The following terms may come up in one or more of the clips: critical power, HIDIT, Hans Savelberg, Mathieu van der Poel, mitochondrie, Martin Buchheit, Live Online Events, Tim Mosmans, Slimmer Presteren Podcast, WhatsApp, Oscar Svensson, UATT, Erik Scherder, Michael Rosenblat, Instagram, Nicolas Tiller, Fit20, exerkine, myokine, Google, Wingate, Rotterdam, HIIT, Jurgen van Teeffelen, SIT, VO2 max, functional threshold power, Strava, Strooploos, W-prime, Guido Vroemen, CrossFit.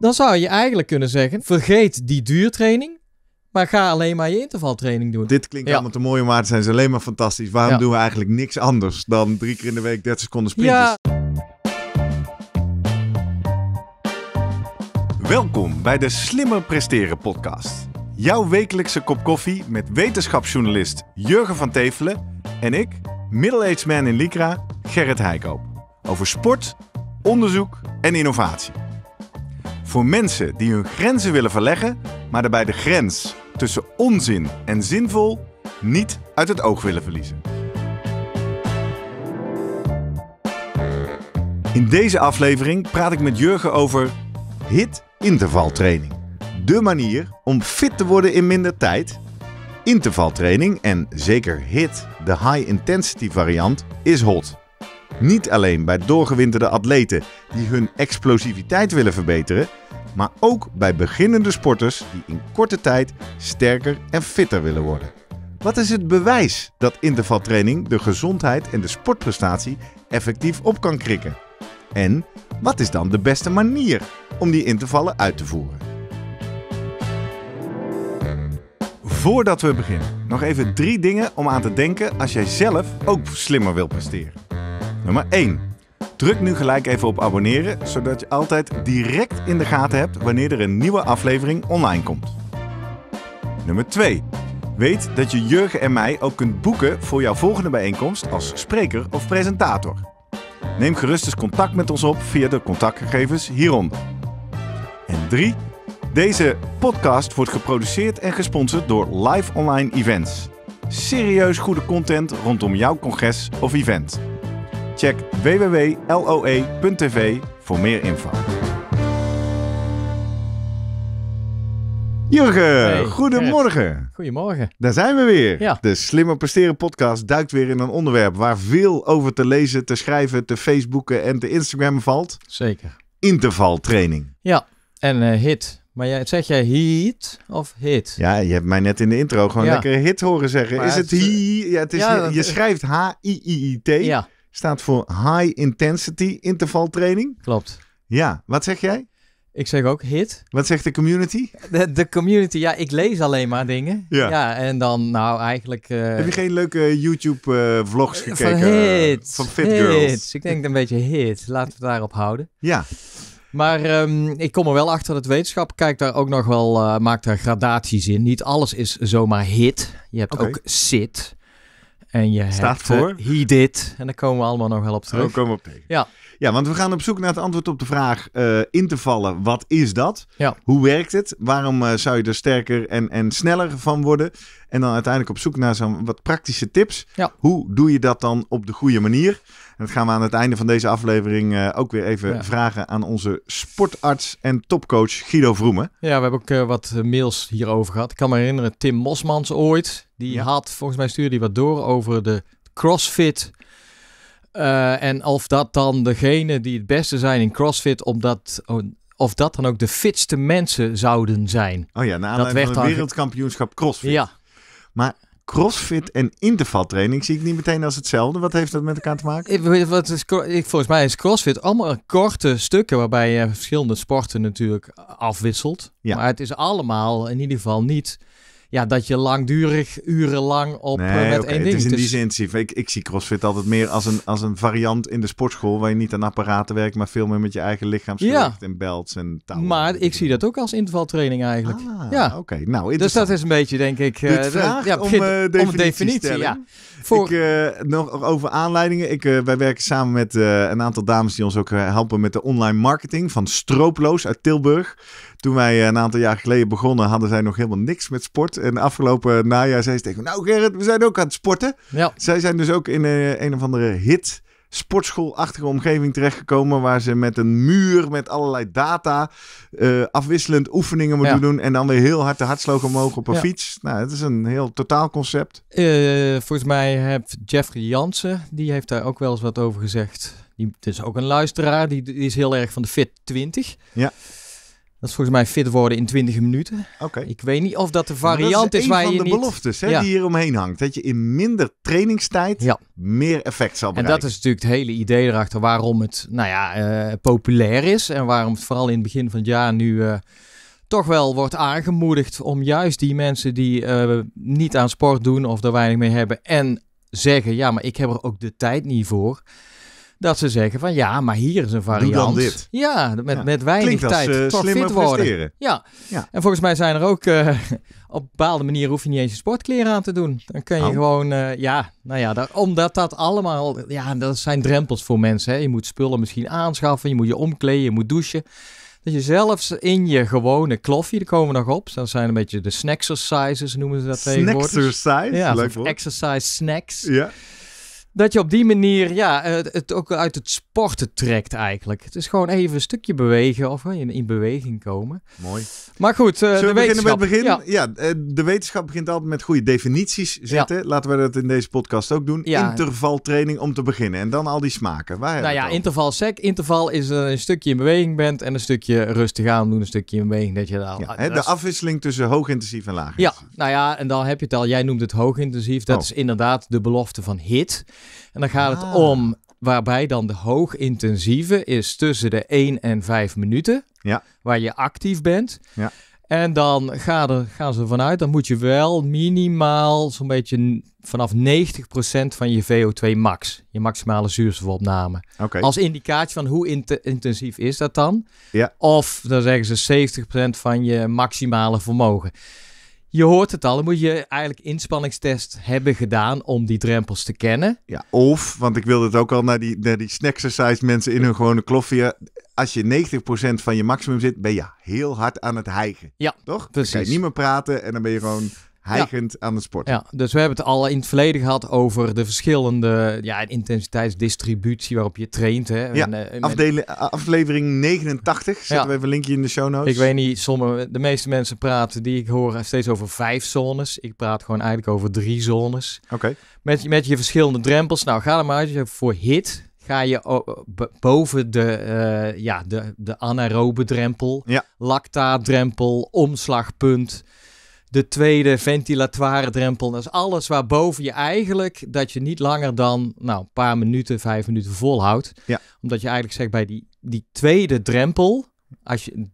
Dan zou je eigenlijk kunnen zeggen, vergeet die duurtraining, maar ga alleen maar je intervaltraining doen. Dit klinkt allemaal te mooi om waar te zijn. Ze zijn alleen maar fantastisch. Waarom doen we eigenlijk niks anders dan 3 keer in de week 30 seconden sprintjes? Ja. Welkom bij de Slimmer Presteren Podcast. Jouw wekelijkse kop koffie met wetenschapsjournalist Jurgen van Teeffelen en ik, middle-aged man in Lycra, Gerrit Heikoop. Over sport, onderzoek en innovatie. Voor mensen die hun grenzen willen verleggen, maar daarbij de grens tussen onzin en zinvol niet uit het oog willen verliezen. In deze aflevering praat ik met Jurgen over HIIT-intervaltraining. De manier om fit te worden in minder tijd. Intervaltraining en zeker HIIT, de high intensity variant, is hot. Niet alleen bij doorgewinterde atleten die hun explosiviteit willen verbeteren, maar ook bij beginnende sporters die in korte tijd sterker en fitter willen worden. Wat is het bewijs dat intervaltraining de gezondheid en de sportprestatie effectief op kan krikken? En wat is dan de beste manier om die intervallen uit te voeren? Voordat we beginnen, nog even 3 dingen om aan te denken als jij zelf ook slimmer wilt presteren. Nummer 1. Druk nu gelijk even op abonneren, zodat je altijd direct in de gaten hebt wanneer er een nieuwe aflevering online komt. Nummer 2. Weet dat je Jurgen en mij ook kunt boeken voor jouw volgende bijeenkomst als spreker of presentator. Neem gerust eens contact met ons op via de contactgegevens hieronder. En 3. Deze podcast wordt geproduceerd en gesponsord door Live Online Events. Serieus goede content rondom jouw congres of event. Check www.loe.tv voor meer info. Jurgen, hey, goedemorgen. Gerrit. Goedemorgen. Daar zijn we weer. Ja. De Slimmer Presteren Podcast duikt weer in een onderwerp waar veel over te lezen, te schrijven, te Facebooken en te Instagrammen valt. Zeker. Intervaltraining. Ja, en HIIT. Maar zeg jij HIIT of HIIT? Ja, je hebt mij net in de intro gewoon lekker HIIT horen zeggen. Maar is het HIIT? Ja, je schrijft H-I-I-I-T. Ja. Staat voor High Intensity Intervaltraining. Klopt. Ja, wat zeg jij? Ik zeg ook HIIT. Wat zegt de community? De community, ja, ik lees alleen maar dingen. Ja, en dan nou eigenlijk... Heb je geen leuke YouTube-vlogs gekeken? Van HIIT. Van Fit Girls. Ik denk een beetje HIIT. Laten we het daarop houden. Ja. Maar ik kom er wel achter dat wetenschap kijkt daar ook nog wel, maakt daar gradaties in. Niet alles is zomaar HIIT. Je hebt ook SIT. En je staat voor HIDIT. En daar komen we allemaal nog wel op terug. Ja, want we gaan op zoek naar het antwoord op de vraag intervallen. Wat is dat? Ja. Hoe werkt het? Waarom zou je er sterker en sneller van worden? En dan uiteindelijk op zoek naar zo'n wat praktische tips. Ja. Hoe doe je dat dan op de goede manier? En dat gaan we aan het einde van deze aflevering ook weer even vragen aan onze sportarts en topcoach Guido Vroemen. Ja, we hebben ook wat mails hierover gehad. Ik kan me herinneren, Tim Mosmans ooit. Die had, volgens mij stuurde hij wat door over de CrossFit. En of dat dan degene die het beste zijn in CrossFit, of dat dan ook de fitste mensen zouden zijn. Oh ja, na aanleiding van het wereldkampioenschap CrossFit. Ja. Maar CrossFit en intervaltraining zie ik niet meteen als hetzelfde. Wat heeft dat met elkaar te maken? Volgens mij is CrossFit allemaal korte stukken waarbij je verschillende sporten natuurlijk afwisselt. Ja. Maar het is allemaal in ieder geval niet... Ja, dat je langdurig, urenlang op met één ding. Het is in die zin, ik zie CrossFit altijd meer als een variant in de sportschool... waar je niet aan apparaten werkt, maar veel meer met je eigen lichaamsgewicht en belts en touwen. Maar ik zie dat ook als intervaltraining eigenlijk. Ah, ja, oké. Nou, dus dat is een beetje, denk ik... om definitie. Ja. Nog over aanleidingen. Wij werken samen met een aantal dames die ons ook helpen met de online marketing... van Strooploos uit Tilburg. Toen wij een aantal jaar geleden begonnen, hadden zij nog helemaal niks met sport. En afgelopen najaar zei ze tegen me, nou Gerrit, we zijn ook aan het sporten. Ja. Zij zijn dus ook in een of andere HIIT sportschoolachtige omgeving terechtgekomen... waar ze met een muur, met allerlei data, afwisselend oefeningen moeten doen... en dan weer heel hard de hartslag omhoog op een fiets. Nou, het is een heel totaal concept. Volgens mij heeft Jeffrey Jansen, die heeft daar ook wel eens wat over gezegd. Het is ook een luisteraar, die is heel erg van de Fit20. Ja. Dat is volgens mij fit worden in 20 minuten. Okay. Ik weet niet of dat de variant is waar je niet... Dat is een van de beloftes die hier omheen hangt. Dat je in minder trainingstijd meer effect zal bereiken. En dat is natuurlijk het hele idee erachter waarom het populair is. En waarom het vooral in het begin van het jaar nu toch wel wordt aangemoedigd om juist die mensen die niet aan sport doen of er weinig mee hebben. En zeggen, ja, maar ik heb er ook de tijd niet voor. Dat ze zeggen van ja, maar hier is een variant. Doe dan dit. Ja, met weinig als, tijd toch fit worden. Ja. En volgens mij zijn er ook op een bepaalde manier hoef je niet eens je sportkleren aan te doen. Dan kun je gewoon, omdat dat allemaal, dat zijn drempels voor mensen. Hè. Je moet spullen misschien aanschaffen, je moet je omkleden, je moet douchen. Dat je zelfs in je gewone kloffie, daar komen we nog op. Dat zijn een beetje de snack-exercises, noemen ze dat tegenwoordig. Snack-exercise? Ja, leuk woord. Exercise snacks. Ja. Dat je op die manier het ook uit het sporten trekt eigenlijk. Het is gewoon even een stukje bewegen of in beweging komen. Mooi. Maar goed, de wetenschap. De wetenschap begint altijd met goede definities zetten. Ja. Laten we dat in deze podcast ook doen. Ja. Intervaltraining om te beginnen en dan al die smaken. Interval is een stukje in beweging bent en een stukje rustig aan doen, een stukje in beweging. Dat je de afwisseling tussen hoogintensief en laag. Ja, en dan heb je het al. Jij noemt het hoogintensief. Dat is inderdaad de belofte van HIIT. En dan gaat het om, waarbij dan de hoogintensieve is tussen de 1 en 5 minuten, waar je actief bent. Ja. En dan gaan ze vanuit, dan moet je wel minimaal zo'n beetje vanaf 90% van je VO2 max, je maximale zuurstofopname. Okay. Als indicatie van hoe intensief is dat dan. Ja. Of dan zeggen ze 70% van je maximale vermogen. Je hoort het al, dan moet je eigenlijk inspanningstest hebben gedaan om die drempels te kennen. Ja, of, want ik wilde het ook al naar die snack-exercise mensen in hun gewone kloffie. Als je 90% van je maximum zit, ben je heel hard aan het hijgen. Ja, toch? Precies. Dan kan je niet meer praten en dan ben je gewoon hijgend aan het sporten. Ja, dus we hebben het al in het verleden gehad over de verschillende intensiteitsdistributie waarop je traint. Hè. Ja, aflevering 89. Zetten we even een linkje in de show notes. Ik weet niet, de meeste mensen praten die ik hoor steeds over 5 zones. Ik praat gewoon eigenlijk over 3 zones. Okay. Met je verschillende drempels. Nou, ga er maar uit. Voor HIIT ga je boven de anaerobe drempel, lactaatdrempel, omslagpunt. De tweede ventilatoire drempel. Dat is alles waarboven je eigenlijk dat je niet langer dan een paar minuten, 5 minuten volhoudt. Ja. Omdat je eigenlijk zegt bij die tweede drempel,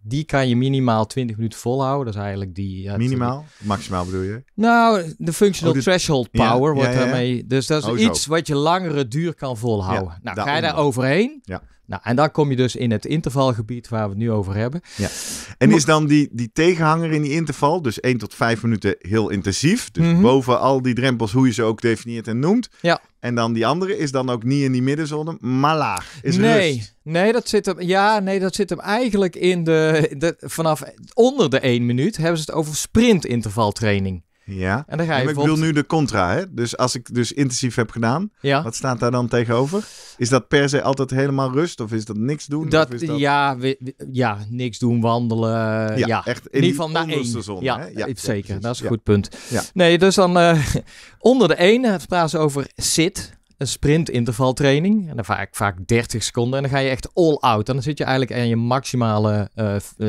die kan je minimaal 20 minuten volhouden. Dat is eigenlijk die... minimaal? Maximaal bedoel je? Nou, de functional threshold power wordt daarmee... Dus dat is wat je langere duur kan volhouden. Ja, nou, ga je daar overheen? Ja. Nou, en dan kom je dus in het intervalgebied waar we het nu over hebben. Ja. En is dan die tegenhanger in die interval, dus 1 tot 5 minuten heel intensief. Dus boven al die drempels, hoe je ze ook definieert en noemt. Ja. En dan die andere is dan ook niet in die middenzone, maar laag. Is rust. Nee, dat zit hem eigenlijk in vanaf onder de 1 minuut hebben ze het over sprintintervaltraining. Ja, en dan ga je ik bedoel nu de contra. Hè? Dus als ik dus intensief heb gedaan, wat staat daar dan tegenover? Is dat per se altijd helemaal rust of is dat niks doen? Niks doen, wandelen. Ja, echt in ieder geval naar 1. Zon, zeker, dat is een goed punt. Ja. Nee, dus dan onder de 1, het praat ze over SIT, een sprintintervaltraining. En dan vaak 30 seconden en dan ga je echt all out. En dan zit je eigenlijk aan je maximale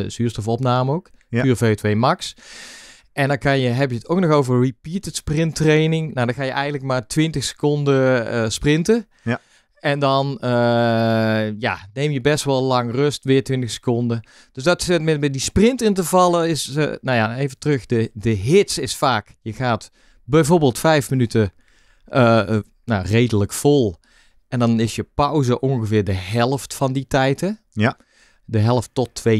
zuurstofopname ook, puur VO2 max. En dan heb je het ook nog over repeated sprint training. Nou, dan ga je eigenlijk maar 20 seconden sprinten. Ja. En dan neem je best wel lang rust, weer 20 seconden. Dus dat is met die sprintintervallen is... even terug. De hits is vaak... Je gaat bijvoorbeeld 5 minuten redelijk vol. En dan is je pauze ongeveer de helft van die tijd. Hè? Ja. De helft tot 2/3.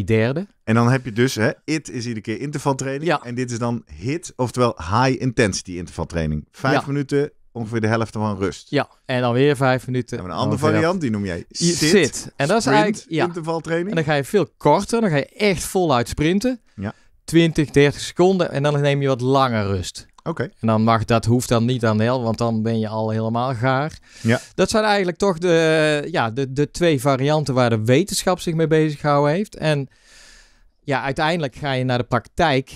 En dan heb je dus, HIIT is iedere keer intervaltraining. Ja. En dit is dan HIIT, oftewel high intensity intervaltraining. 5 minuten, ongeveer de helft van rust. Ja, en dan weer 5 minuten. En een andere variant, die noem jij SIT. En dat is eigenlijk intervaltraining. En dan ga je veel korter, dan ga je echt voluit sprinten. Ja. 20, 30 seconden en dan neem je wat langer rust. Okay. En dan hoeft dan niet aan de helft, want dan ben je al helemaal gaar. Ja. Dat zijn eigenlijk toch de 2 varianten waar de wetenschap zich mee bezig gehouden heeft. En uiteindelijk ga je naar de praktijk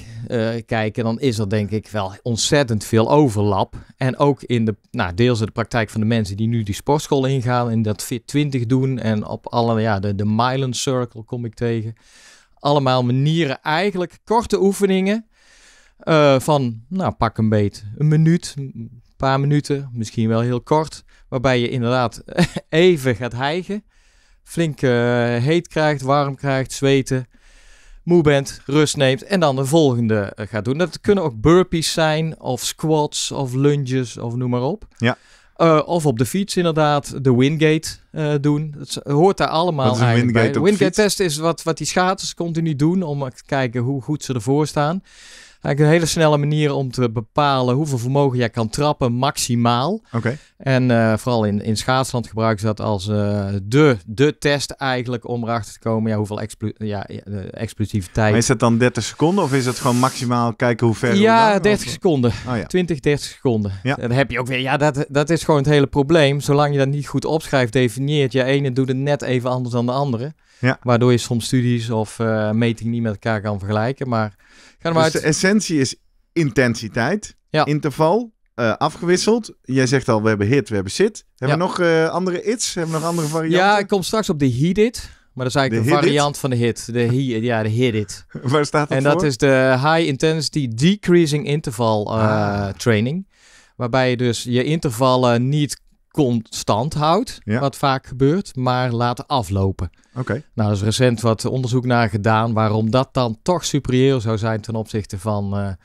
kijken. Dan is er denk ik wel ontzettend veel overlap. En ook in deels in de praktijk van de mensen die nu die sportschool ingaan en dat Fit20 doen. En op alle de Milan Circle kom ik tegen. allemaal manieren, eigenlijk korte oefeningen van, nou, pak een beet, een minuut, een paar minuten, misschien wel heel kort, waarbij je inderdaad even gaat hijgen, flink heet krijgt, warm krijgt, zweten, moe bent, rust neemt en dan de volgende gaat doen. Dat kunnen ook burpees zijn of squats of lunges of noem maar op. Ja. Of op de fiets inderdaad, de Wingate doen. Dat hoort daar allemaal eigenlijk bij. De Wingate-test is wat die schaters continu doen om te kijken hoe goed ze ervoor staan. Eigenlijk een hele snelle manier om te bepalen hoeveel vermogen jij kan trappen maximaal. Okay. En vooral in schaatsland gebruiken ze dat als de test eigenlijk om erachter te komen. Ja, hoeveel explosiviteit. Maar is dat dan 30 seconden of is dat gewoon maximaal kijken hoe ver? Ja, 30 seconden. Oh, ja. 20, 30 seconden. Ja. Dan heb je ook weer, ja, dat is gewoon het hele probleem. Zolang je dat niet goed opschrijft, definieert. Ja, ene doet het net even anders dan de andere. Ja. Waardoor je soms studies of metingen niet met elkaar kan vergelijken, maar... Dus de essentie is intensiteit, interval, afgewisseld. Jij zegt al, we hebben HIIT, we hebben SIT. Hebben we nog andere IT's? Hebben we nog andere varianten? Ja, ik kom straks op de HIDIT. Maar dat is eigenlijk een variant van de HIIT. De HIDIT. Waar staat dat en voor? En dat is de High Intensity Decreasing Interval Training. Waarbij je dus je intervallen niet constant houdt, wat vaak gebeurt, maar laten aflopen. Okay. Nou, er is recent wat onderzoek naar gedaan waarom dat dan toch superieur zou zijn ten opzichte van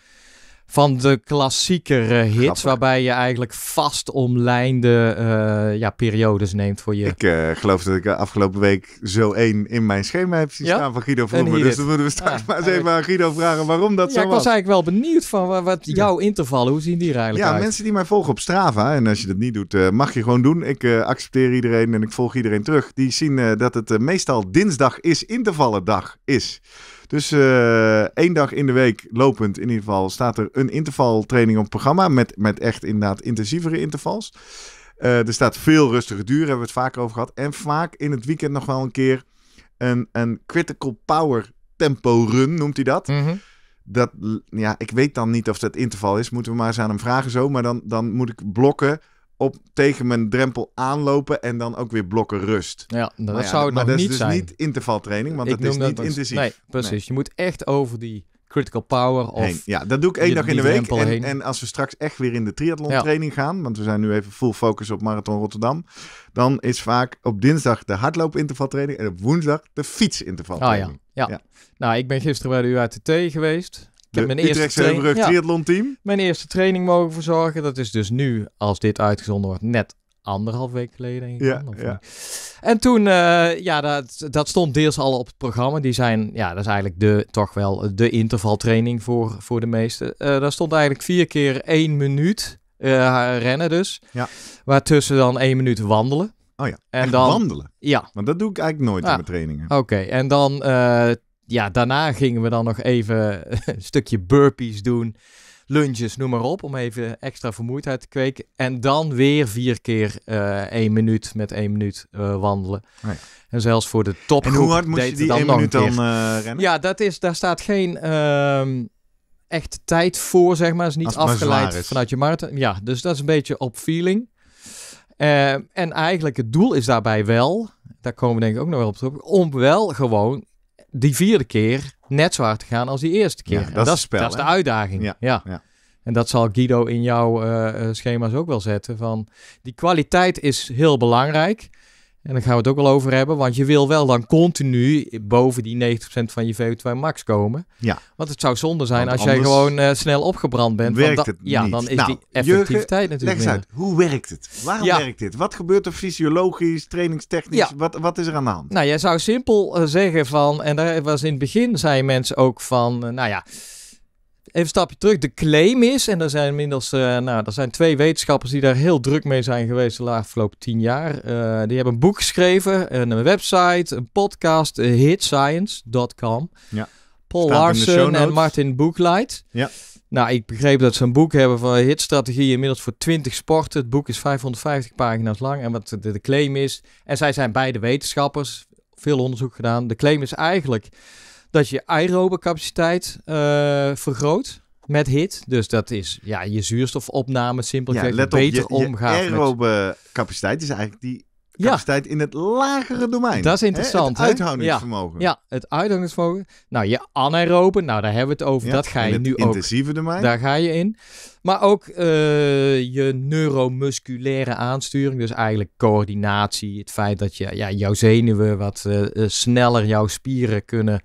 de klassiekere hits, waarbij je eigenlijk vast omlijnde periodes neemt voor je... Ik geloof dat ik afgelopen week zo één in mijn schema heb zien staan van Guido Vroemen. Dus dan moeten we straks maar eens even aan Guido vragen waarom dat zo was. Ja, ik was eigenlijk wel benieuwd van wat jouw intervallen, hoe zien die er eigenlijk uit? Ja, mensen die mij volgen op Strava, en als je dat niet doet, mag je gewoon doen. Ik accepteer iedereen en ik volg iedereen terug. Die zien dat het meestal dinsdag is, intervallendag is. Dus één dag in de week lopend, in ieder geval, staat er een intervaltraining op het programma. Met echt inderdaad intensievere intervals. Er staat veel rustige duur, hebben we het vaker over gehad. En vaak in het weekend nog wel een keer een critical power tempo run, noemt hij dat. Mm-hmm. Dat, ja, ik weet dan niet of dat interval is. Moeten we maar eens aan hem vragen zo. Maar dan moet ik blokken. Tegen mijn drempel aanlopen en dan ook weer blokken rust. Ja, dat zou het nog niet zijn. Maar dat is dus niet intervaltraining, want dat is niet intensief. Nee, precies. Nee. Je moet echt over die critical power heen. Ja, dat doe ik één dag in de week. En als we straks echt weer in de triathlon-training gaan, want we zijn nu even full focus op Marathon Rotterdam, dan is vaak op dinsdag de hardloopintervaltraining en op woensdag de fietsintervaltraining. Nou, ik ben gisteren bij de UATT geweest. Ik heb mijn eerste triathlon-team. Mijn eerste training mogen verzorgen. Dat is dus nu, als dit uitgezonden wordt, net anderhalf week geleden. Denk ik En toen, dat stond deels al op het programma. Die zijn, dat is eigenlijk toch wel de intervaltraining voor de meesten. Daar stond eigenlijk 4 keer 1 minuut rennen dus. Ja. Waartussen dan 1 minuut wandelen. Oh ja, en dan wandelen? Ja. Want dat doe ik eigenlijk nooit in mijn trainingen. Oké, en dan... daarna gingen we dan nog even een stukje burpees doen, lunges, noem maar op, om even extra vermoeidheid te kweken. En dan weer 4 keer 1 minuut met 1 minuut wandelen. Oh ja. En zelfs voor de topgroep. En hoe hard moet je die 1 minuut dan rennen? Ja, daar staat geen echt tijd voor, zeg maar. Het is niet afgeleid vanuit je marathon. Ja, dus dat is een beetje op feeling. En eigenlijk het doel is daarbij wel, daar komen we denk ik ook nog wel op terug, om wel gewoon die 4e keer net zo hard te gaan als die eerste keer. Ja, dat is de uitdaging. Ja. En dat zal Guido in jouw schema's ook wel zetten. Van die kwaliteit is heel belangrijk. En daar gaan we het ook wel over hebben. Want je wil wel dan continu boven die 90% van je VO2 max komen. Ja. Want het zou zonde zijn als jij gewoon snel opgebrand bent. Dan is die effectiviteit natuurlijk minder. Leg eens uit. Hoe werkt het? Waarom werkt dit? Wat gebeurt er fysiologisch, trainingstechnisch? Ja. Wat is er aan de hand? Nou, jij zou simpel zeggen van... En daar was in het begin, zeiden mensen ook van... Even een stapje terug. De claim is, en er zijn inmiddels er zijn 2 wetenschappers die daar heel druk mee zijn geweest de afgelopen 10 jaar. Die hebben een boek geschreven, een website, een podcast, hitscience.com. Ja. Paul Larson en Martin Buchheit. Ja. Nou, ik begreep dat ze een boek hebben van hitstrategieën inmiddels voor 20 sporten. Het boek is 550 pagina's lang. En wat de claim is, en zij zijn beide wetenschappers, veel onderzoek gedaan. De claim is eigenlijk... dat je aerobe capaciteit vergroot met HIIT. Dus dat is je zuurstofopname simpelweg beter omgaan. Je aerobe capaciteit is eigenlijk die Capaciteit in het lagere domein. Dat is interessant. Het uithoudingsvermogen. Ja, het uithoudingsvermogen. Nou, je anaerobe, nou daar hebben we het over. Ja, dat ga je nu ook. Intensieve domein. Daar ga je in. Maar ook je neuromusculaire aansturing. Dus eigenlijk coördinatie. Het feit dat je jouw zenuwen wat sneller jouw spieren kunnen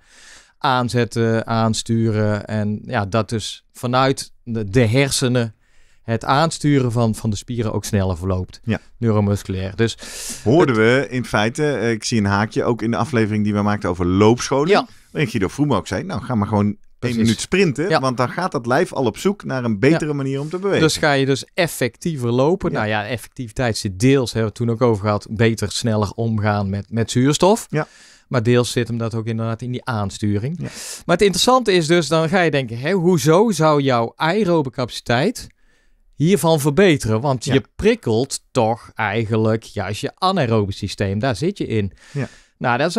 aanzetten, aansturen. En ja, dat dus vanuit de hersenen het aansturen van de spieren ook sneller verloopt. Ja. Neuromusculair. Dus hoorden we in feite, ik zie een haakje, ook in de aflevering die we maakten over loopscholing. Ja. Waarin Guido Vroemen ook zei, nou ga maar gewoon 1 minuut sprinten. Ja. Want dan gaat dat lijf al op zoek naar een betere manier om te bewegen. Dus ga je dus effectiever lopen. Ja. Nou ja, effectiviteit zit deels, hebben we het toen ook over gehad, beter, sneller omgaan met zuurstof. Ja. Maar deels zit hem dat ook inderdaad in die aansturing. Ja. Maar het interessante is dus, dan ga je denken, hé, hoezo zou jouw aerobe capaciteit hiervan verbeteren? Want je prikkelt toch eigenlijk juist je anaerobe systeem. Daar zit je in. Ja. Nou, dat is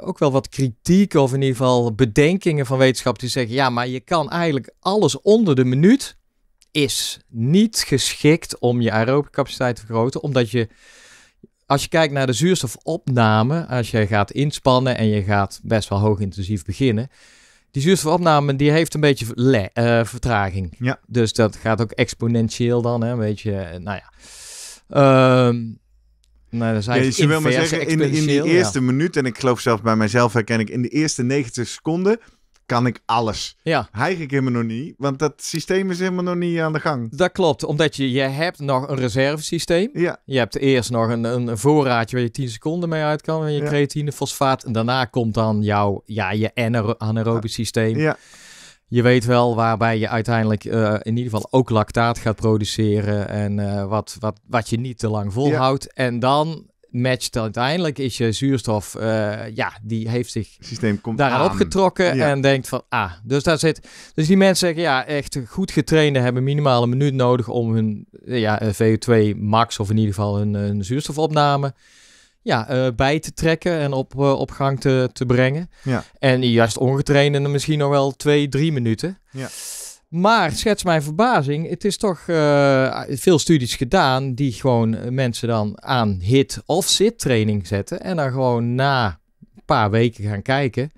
ook wel wat kritiek of in ieder geval bedenkingen van wetenschappers die zeggen, ja, maar je kan eigenlijk alles onder de minuut is niet geschikt om je aerobe capaciteit te vergroten, omdat je, als je kijkt naar de zuurstofopname, als je gaat inspannen en je gaat best wel hoog intensief beginnen, die zuurstofopname die heeft een beetje vertraging. Ja. Dus dat gaat ook exponentieel dan, hè? Een beetje, nou ja. Nou, dat is eigenlijk je wil maar zeggen, in die eerste minuut, en ik geloof zelfs bij mijzelf herken ik, in de eerste 90 seconden kan ik alles. Ja. Hijg ik helemaal nog niet, want dat systeem is helemaal nog niet aan de gang. Dat klopt, omdat je hebt nog een reservesysteem. Ja. Je hebt eerst nog een voorraadje waar je 10 seconden mee uit kan, en je creatine, fosfaat. En daarna komt dan je anaerobisch systeem. Ja. Je weet wel waarbij je uiteindelijk in ieder geval ook lactaat gaat produceren en wat je niet te lang volhoudt. Ja. En dan matcht uiteindelijk is je zuurstof, die heeft zich daaraan opgetrokken en denkt van, dus daar zit. Dus die mensen zeggen, echt goed getrainden hebben minimaal een minuut nodig om hun VO2 max of in ieder geval hun zuurstofopname bij te trekken en op gang te brengen. Ja. En juist ongetrainden misschien nog wel 2-3 minuten. Ja. Maar schets mijn verbazing, het is toch veel studies gedaan die gewoon mensen dan aan HIIT of SIT training zetten en dan gewoon na een paar weken gaan kijken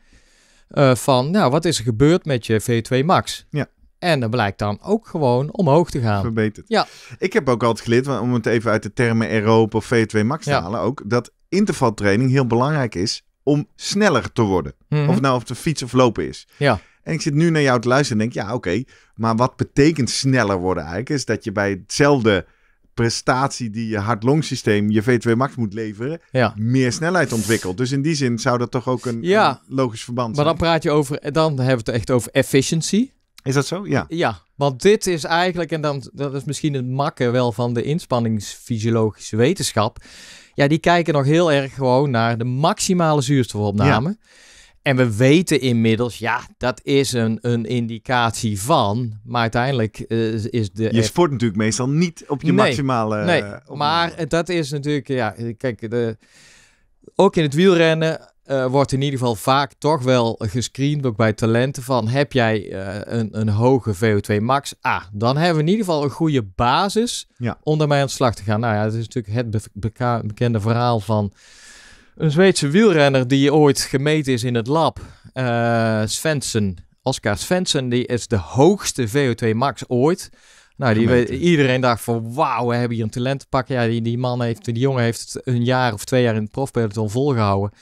wat is er gebeurd met je VO2 max? Ja. En dat blijkt dan ook gewoon omhoog te gaan. Verbeterd. Ja. Ik heb ook altijd geleerd, om het even uit de termen aerobe of VO2 max te halen, ook dat intervaltraining heel belangrijk is om sneller te worden. Mm-hmm. Of het nou op de fiets of lopen is. Ja. En ik zit nu naar jou te luisteren en denk, maar wat betekent sneller worden eigenlijk? Is dat je bij hetzelfde prestatie die je hart-longsysteem, je VO2 max moet leveren, meer snelheid ontwikkelt. Dus in die zin zou dat toch ook een logisch verband zijn. Maar dan praat je over, dan hebben we het echt over efficiency. Is dat zo? Ja. Ja, want dit is eigenlijk, en dan, dat is misschien het makke wel van de inspanningsfysiologische wetenschap. Ja, die kijken nog heel erg gewoon naar de maximale zuurstofopname. Ja. En we weten inmiddels, dat is een indicatie van, maar uiteindelijk is de... Je sport natuurlijk meestal niet op je maximale... Nee, maar dat is natuurlijk, kijk, ook in het wielrennen wordt in ieder geval vaak toch wel gescreend, ook bij talenten, van heb jij een hoge VO2 max, dan hebben we in ieder geval een goede basis om daarmee aan de slag te gaan. Nou ja, dat is natuurlijk het bekende verhaal van een Zweedse wielrenner die ooit gemeten is in het lab. Svensson, Oscar Svensson, die is de hoogste VO2 max ooit. Nou, iedereen dacht van wauw, we hebben hier een talent te pakken. Ja, die jongen heeft het een jaar of 2 jaar in het profpeloton volgehouden.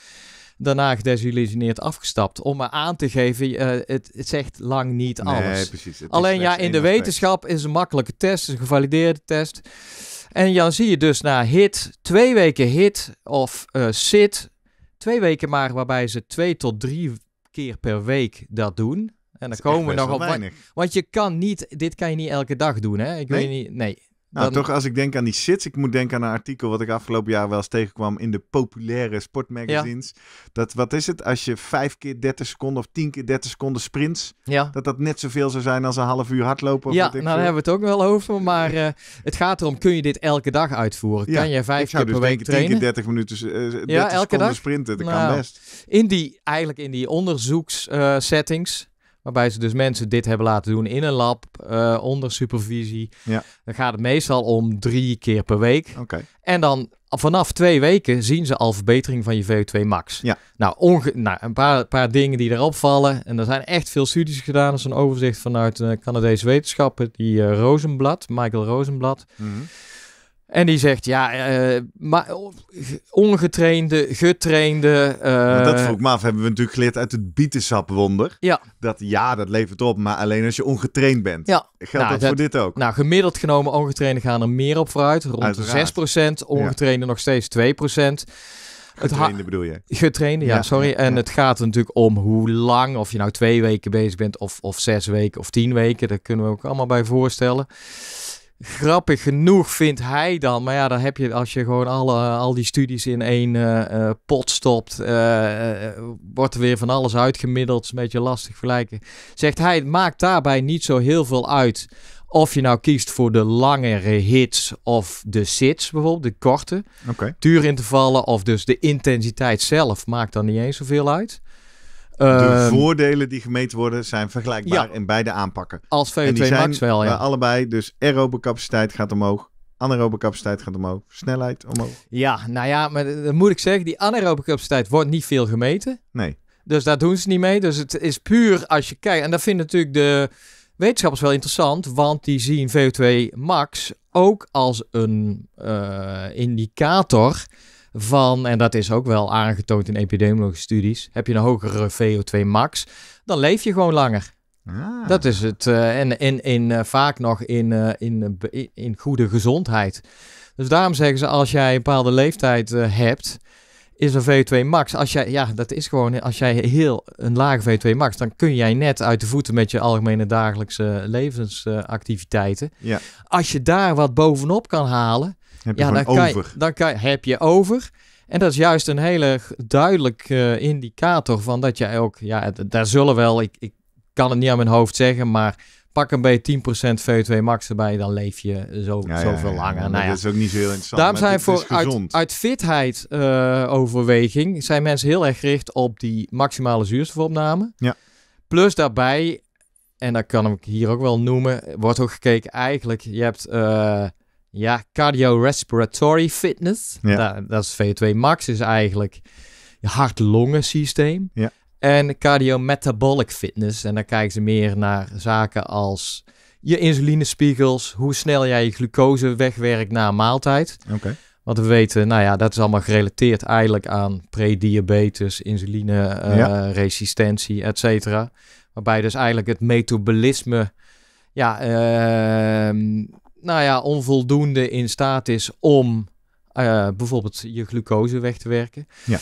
Daarna gedesillusioneerd afgestapt. Om maar aan te geven, het zegt lang niet alles. Nee, precies. Alleen in de wetenschap is een makkelijke test, is een gevalideerde test. En dan zie je dus na HIIT, 2 weken HIIT of SIT, 2 weken maar waarbij ze 2 tot 3 keer per week dat doen. En dan komen we nog op weinig. Want dit kan je niet elke dag doen, hè? Ik weet niet, nee. Nou, toch als ik denk aan die sits, ik moet denken aan een artikel wat ik afgelopen jaar wel eens tegenkwam in de populaire sportmagazines. Ja. Dat, wat is het, als je 5 keer 30 seconden of 10 keer 30 seconden sprints, dat net zoveel zou zijn als een half uur hardlopen? Of daar hebben we het ook wel over, maar het gaat erom, kun je dit elke dag uitvoeren? Ja. Kan je 5 keer per week trainen? 10 keer 30 minuten, 30 seconden dag? Sprinten, dat kan best. Eigenlijk in die onderzoekssettings Waarbij ze dus mensen dit hebben laten doen in een lab, onder supervisie. Ja. Dan gaat het meestal om 3 keer per week. Okay. En dan vanaf 2 weken zien ze al verbetering van je VO2 max. Ja. Nou, een paar dingen die erop vallen. En er zijn echt veel studies gedaan. Dat is een overzicht vanuit Canadese wetenschappen. Die Rosenblat, Michael Rosenblat. Mm-hmm. En die zegt, ja, maar ongetrainde, getrainde... Dat vroeg me af, hebben we natuurlijk geleerd uit het bietensapwonder. Ja. Dat levert op, maar alleen als je ongetraind bent. Ja. Geldt dat voor dit ook? Nou, gemiddeld genomen ongetrainden gaan er meer op vooruit. Rond de 6%, ongetrainde nog steeds 2%. Getrainde bedoel je? Getrainde, ja, sorry. Ja, ja. En het gaat er natuurlijk om hoe lang, of je nou 2 weken bezig bent of 6 weken of 10 weken. Daar kunnen we ook allemaal bij voorstellen. Grappig genoeg vindt hij dan, maar ja, dan heb je, als je gewoon al die studies in één pot stopt, wordt er weer van alles uitgemiddeld. Het is een beetje lastig vergelijken. Zegt hij, het maakt daarbij niet zo heel veel uit of je nou kiest voor de langere hits of de sits bijvoorbeeld, de korte. Okay. Duurintervallen of dus de intensiteit zelf maakt dan niet eens zoveel uit. De voordelen die gemeten worden zijn vergelijkbaar in beide aanpakken. Als VO2 max wel, ja. Allebei, dus aerobe capaciteit gaat omhoog, anaerobe capaciteit gaat omhoog, snelheid omhoog. Ja, nou ja, maar dat moet ik zeggen, die anaerobe capaciteit wordt niet veel gemeten. Nee. Dus daar doen ze niet mee. Dus het is puur als je kijkt, en dat vinden natuurlijk de wetenschappers wel interessant, want die zien VO2 max ook als een indicator van, en dat is ook wel aangetoond in epidemiologische studies, heb je een hogere VO2 max, dan leef je gewoon langer. Ah. Dat is het. En vaak nog in goede gezondheid. Dus daarom zeggen ze, als jij een bepaalde leeftijd hebt, is een VO2 max. Als jij, ja, dat is gewoon, als jij een lage VO2 max, dan kun jij net uit de voeten met je algemene dagelijkse levensactiviteiten. Ja. Als je daar wat bovenop kan halen, heb je over. En dat is juist een hele duidelijke indicator van dat jij ook... Ja, daar zullen wel... Ik kan het niet aan mijn hoofd zeggen, maar pak een beetje 10% VO2 max erbij, dan leef je zoveel langer. Ja, nou ja. Dat is ook niet zo heel interessant. Daarom zijn voor uit fitheid overweging zijn mensen heel erg gericht op die maximale zuurstofopname. Ja. Plus daarbij, en dat kan ik hier ook wel noemen, wordt ook gekeken eigenlijk... Je hebt... cardiorespiratory fitness. Ja. Dat is VO2 max, is eigenlijk je hart-longen systeem. Ja. En cardiometabolic fitness. En dan kijken ze meer naar zaken als je insulinespiegels, hoe snel jij je glucose wegwerkt na een maaltijd. Okay. Want we weten, nou ja, dat is allemaal gerelateerd eigenlijk aan prediabetes, insulineresistentie, et cetera. Waarbij dus eigenlijk het metabolisme, onvoldoende in staat is om bijvoorbeeld je glucose weg te werken. Ja.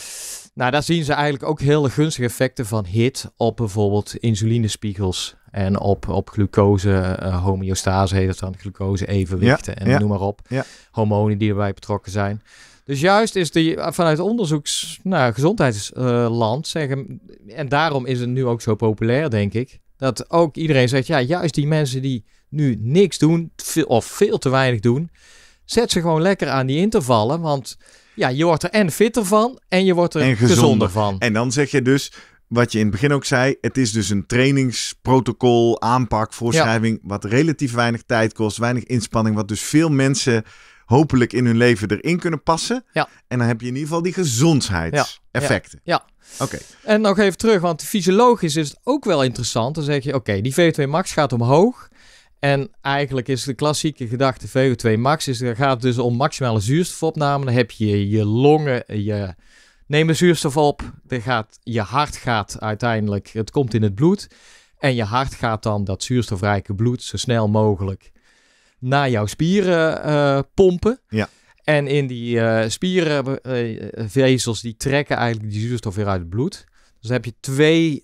Nou, daar zien ze eigenlijk ook hele gunstige effecten van HIIT op bijvoorbeeld insulinespiegels en op glucose, homeostase heet het dan, glucose evenwichten noem maar op. Ja. Hormonen die erbij betrokken zijn. Dus juist is vanuit onderzoeks, gezondheidsland zeggen, en daarom is het nu ook zo populair, denk ik, dat ook iedereen zegt, ja, juist die mensen die nu niks doen of veel te weinig doen, zet ze gewoon lekker aan die intervallen, want ja, je wordt er en fitter van en je wordt er gezonder van. En dan zeg je dus, wat je in het begin ook zei, het is dus een trainingsprotocol, aanpak, voorschrijving, wat relatief weinig tijd kost, weinig inspanning, wat dus veel mensen hopelijk in hun leven erin kunnen passen. Ja. En dan heb je in ieder geval die gezondheidseffecten. Ja. Oké. En nog even terug, want fysiologisch is het ook wel interessant. Dan zeg je, oké, die VO2 max gaat omhoog. En eigenlijk is de klassieke gedachte VO2 max, er gaat dus om maximale zuurstofopname. Dan heb je je longen, je nemen zuurstof op. Je hart gaat uiteindelijk, het komt in het bloed. En je hart gaat dan dat zuurstofrijke bloed zo snel mogelijk naar jouw spieren pompen. Ja. En in die spierenvezels, die trekken eigenlijk die zuurstof weer uit het bloed. Dus dan heb je 2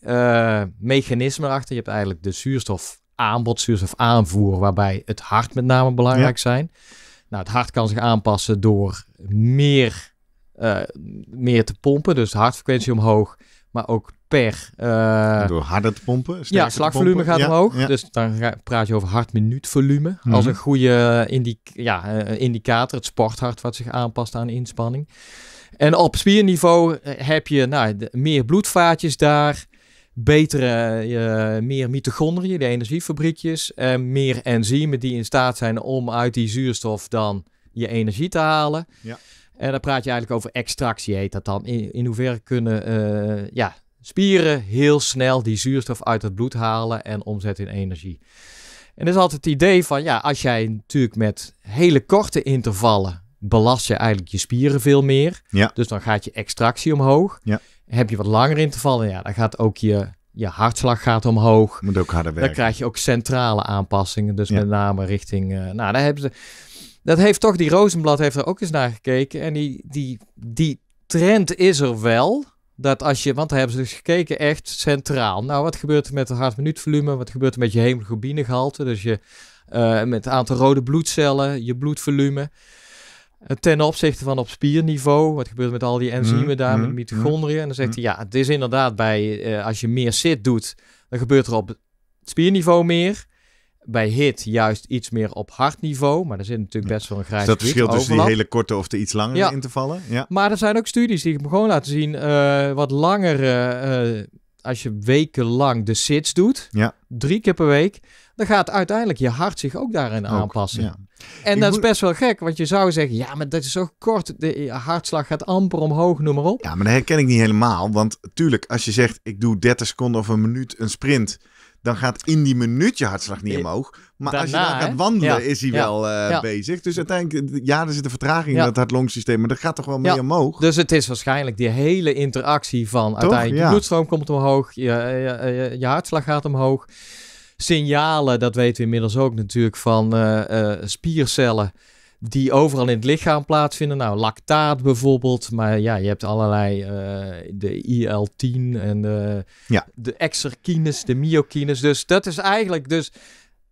mechanismen achter. Je hebt eigenlijk de zuurstofaanbod, zuurstofaanvoer, waarbij het hart met name belangrijk zijn. Nou, het hart kan zich aanpassen door meer te pompen. Dus de hartfrequentie omhoog, maar ook door harder te pompen? Ja, slagvolume pompen. Gaat omhoog. Ja. Dus dan praat je over hartminuutvolume. Mm-hmm. Als een goede indicator. Het sporthart wat zich aanpast aan inspanning. En op spierniveau heb je meer bloedvaatjes daar. betere, meer mitochondriën, de energiefabriekjes, en meer enzymen die in staat zijn om uit die zuurstof dan je energie te halen. Ja. En dan praat je eigenlijk over extractie, heet dat dan. In hoeverre kunnen spieren heel snel die zuurstof uit het bloed halen en omzetten in energie. En dat is altijd het idee van, ja, als jij natuurlijk met hele korte intervallen belast je eigenlijk je spieren veel meer. Ja. Dus dan gaat je extractie omhoog. Ja. Heb je wat langer intervallen, ja, dan gaat ook je hartslag gaat omhoog. Moet ook harder werken. Dan krijg je ook centrale aanpassingen. Dus met name richting... daar hebben ze... Dat heeft toch, die Rosenblat heeft er ook eens naar gekeken. En die trend is er wel. Dat als je, want daar hebben ze dus gekeken echt centraal. Nou, wat gebeurt er met het hartminuutvolume? Wat gebeurt er met je hemoglobinegehalte? Dus je met het aantal rode bloedcellen, je bloedvolume. Ten opzichte van op spierniveau. Wat gebeurt er met al die enzymen daar, met mitochondriën? En dan zegt hij, ja, het is inderdaad bij... als je meer SIT doet, dan gebeurt er op spierniveau meer. Bij HIIT juist iets meer op hartniveau. Maar er zit natuurlijk best wel een grijs gebied. Dus dat verschilt tussen die hele korte of de iets langere intervallen? Ja. Maar er zijn ook studies die me gewoon laten zien. Wat langer, als je wekenlang de sits doet. Ja. 3 keer per week. Dan gaat uiteindelijk je hart zich ook daarin aanpassen. Ja. En dat is best wel gek. Want je zou zeggen, ja, maar dat is zo kort. De hartslag gaat amper omhoog, noem maar op. Ja, maar dat herken ik niet helemaal. Want natuurlijk, als je zegt, ik doe 30 seconden of een minuut een sprint... dan gaat in die minuut je hartslag niet omhoog. Maar daarna, als je dan gaat wandelen, is hij wel bezig. Dus uiteindelijk, er zit een vertraging in dat hart-longsysteem. Maar dat gaat toch wel mee omhoog. Dus het is waarschijnlijk die hele interactie van... Toch? Uiteindelijk je bloedstroom komt omhoog, je hartslag gaat omhoog. Signalen, dat weten we inmiddels ook natuurlijk van spiercellen... die overal in het lichaam plaatsvinden. Nou, lactaat bijvoorbeeld. Maar ja, je hebt allerlei... de IL-10 en de exerkines, de myokines. Dus dat is eigenlijk... Dus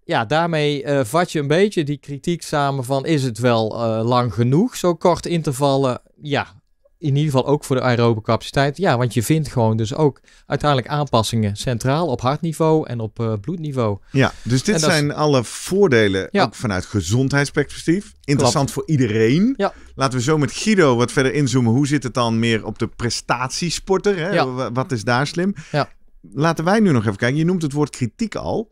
ja, daarmee vat je een beetje die kritiek samen van... is het wel lang genoeg, zo kort intervallen? Ja, in ieder geval ook voor de aerobe capaciteit. Ja, want je vindt gewoon dus ook uiteindelijk aanpassingen centraal op hartniveau en op bloedniveau. Ja, dus dit zijn alle voordelen ook vanuit gezondheidsperspectief. Interessant voor iedereen. Ja. Laten we zo met Guido wat verder inzoomen. Hoe zit het dan meer op de prestatiesporter? Hè? Ja. Wat is daar slim? Ja. Laten wij nu nog even kijken. Je noemt het woord kritiek al.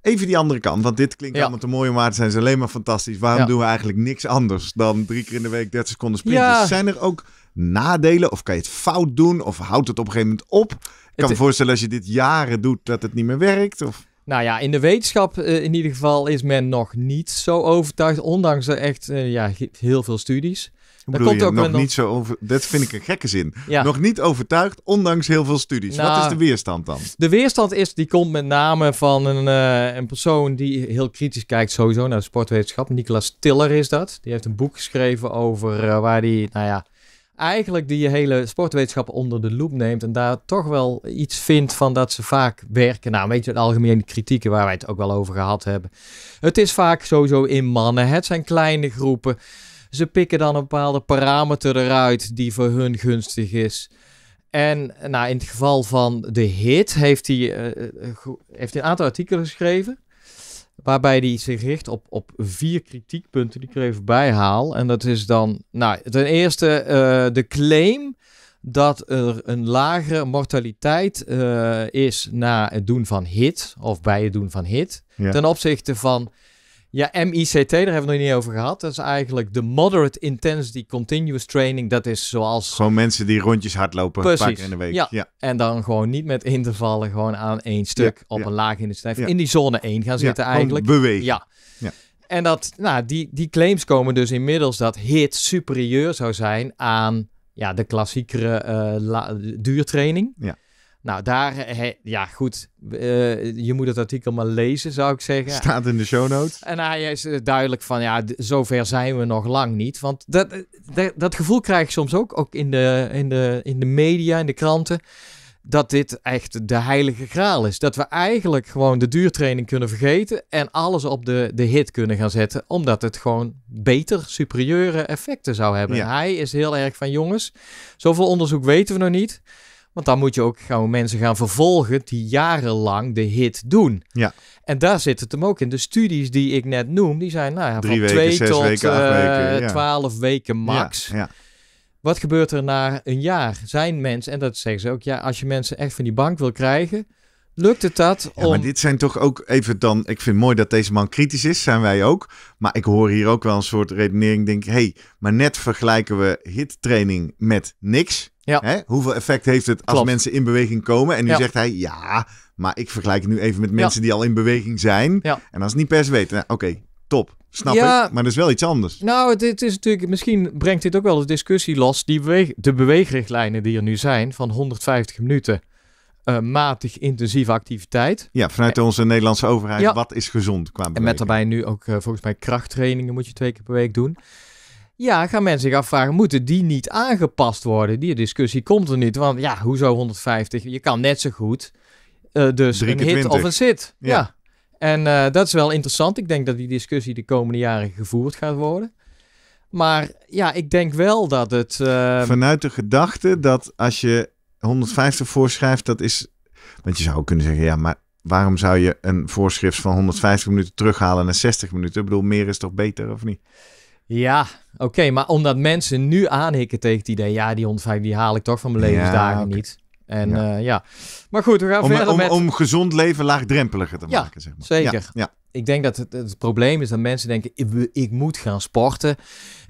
Even die andere kant, want dit klinkt allemaal te mooi om waar te zijn. Ze alleen maar fantastisch. Waarom doen we eigenlijk niks anders dan 3 keer in de week 30 seconden sprinten? Ja. Dus zijn er ook... nadelen? Of kan je het fout doen? Of houdt het op een gegeven moment op? Ik kan me voorstellen als je dit jaren doet dat het niet meer werkt. Of... Nou ja, in de wetenschap in ieder geval is men nog niet zo overtuigd. Ondanks er echt heel veel studies. Hoe bedoel je? Komt ook nog niet zo over... Dat vind ik een gekke zin. Ja. Nog niet overtuigd, ondanks heel veel studies. Nou, wat is de weerstand dan? De weerstand komt met name van een persoon die heel kritisch kijkt sowieso naar de sportwetenschap. Nicolas Tiller is dat. Die heeft een boek geschreven over waar die, eigenlijk die hele sportwetenschappen onder de loep neemt en daar toch wel iets vindt van dat ze vaak werken. Nou, weet je, de algemene kritieken waar wij het ook wel over gehad hebben. Het is vaak sowieso in mannen. Het zijn kleine groepen. Ze pikken dan een bepaalde parameter eruit die voor hun gunstig is. En nou, in het geval van de HIIT heeft hij een aantal artikelen geschreven. Waarbij die zich richt op 4 kritiekpunten die ik er even bij haal. En dat is dan, ten eerste de claim dat er een lagere mortaliteit is na het doen van HIIT of bij het doen van HIIT. Ja. Ten opzichte van, MICT, daar hebben we nog niet over gehad. Dat is eigenlijk de moderate intensity continuous training. Dat is zoals... Gewoon mensen die rondjes hardlopen. Precies. Een paar keer in de week. Ja. Ja. En dan gewoon niet met intervallen, gewoon aan één stuk op een laag intensiteit. Ja. In die zone 1 gaan zitten eigenlijk. Bewegen. Ja. Ja. En dat, die claims komen dus inmiddels dat HIIT superieur zou zijn aan de klassiekere duurtraining. Ja. Nou, je moet het artikel maar lezen, zou ik zeggen. Staat in de show notes. En hij is duidelijk van, zover zijn we nog lang niet. Want dat gevoel krijg je soms ook in de media, in de kranten, dat dit echt de heilige graal is. Dat we eigenlijk gewoon de duurtraining kunnen vergeten en alles op de HIIT kunnen gaan zetten, omdat het gewoon beter, superieure effecten zou hebben. Ja. Hij is heel erg van, jongens, zoveel onderzoek weten we nog niet. Want dan moet je ook gewoon mensen gaan vervolgen die jarenlang de HIIT doen. Ja. En daar zit het hem ook in. De studies die ik net noem, die zijn van 3 weken, 6 weken, 8 weken, 12 weken max. Ja, ja. Wat gebeurt er na een jaar? Zijn mensen, en dat zeggen ze ook, ja, als je mensen echt van die bank wil krijgen, lukt het dat om... Ja, maar dit zijn toch ook even dan... Ik vind het mooi dat deze man kritisch is, zijn wij ook. Maar ik hoor hier ook wel een soort redenering. Denk, maar net vergelijken we HIIT-training met niks. Ja. Hè? Hoeveel effect heeft het als mensen in beweging komen? En nu zegt hij, ja, maar ik vergelijk het nu even met mensen die al in beweging zijn. Ja. En als het niet per se weten, nou, oké, top. Snap ik, maar dat is wel iets anders. Nou, dit is natuurlijk, misschien brengt dit ook wel de discussie los. De beweegrichtlijnen die er nu zijn van 150 minuten... matig intensieve activiteit. Ja, vanuit onze Nederlandse overheid. Ja. Wat is gezond qua beweging? En met daarbij nu ook volgens mij krachttrainingen moet je 2 keer per week doen. Ja, gaan mensen zich afvragen, moeten die niet aangepast worden? Die discussie komt er niet. Want ja, hoezo 150? Je kan net zo goed dus een HIIT of een SIT. Ja. En dat is wel interessant. Ik denk dat die discussie de komende jaren gevoerd gaat worden. Maar ja, ik denk wel dat het... Vanuit de gedachte dat als je 150 voorschrijft, dat is... Want je zou ook kunnen zeggen, ja, maar waarom zou je een voorschrift van 150 minuten terughalen naar 60 minuten? Ik bedoel, meer is toch beter, of niet? Ja, oké, maar omdat mensen nu aanhikken tegen het idee, ja, die 150 die haal ik toch van mijn levensdagen niet. En maar goed, we gaan verder met... Om gezond leven laagdrempeliger te maken, zeg maar. Zeker. Ja, ja. Ik denk dat het probleem is dat mensen denken, ik moet gaan sporten.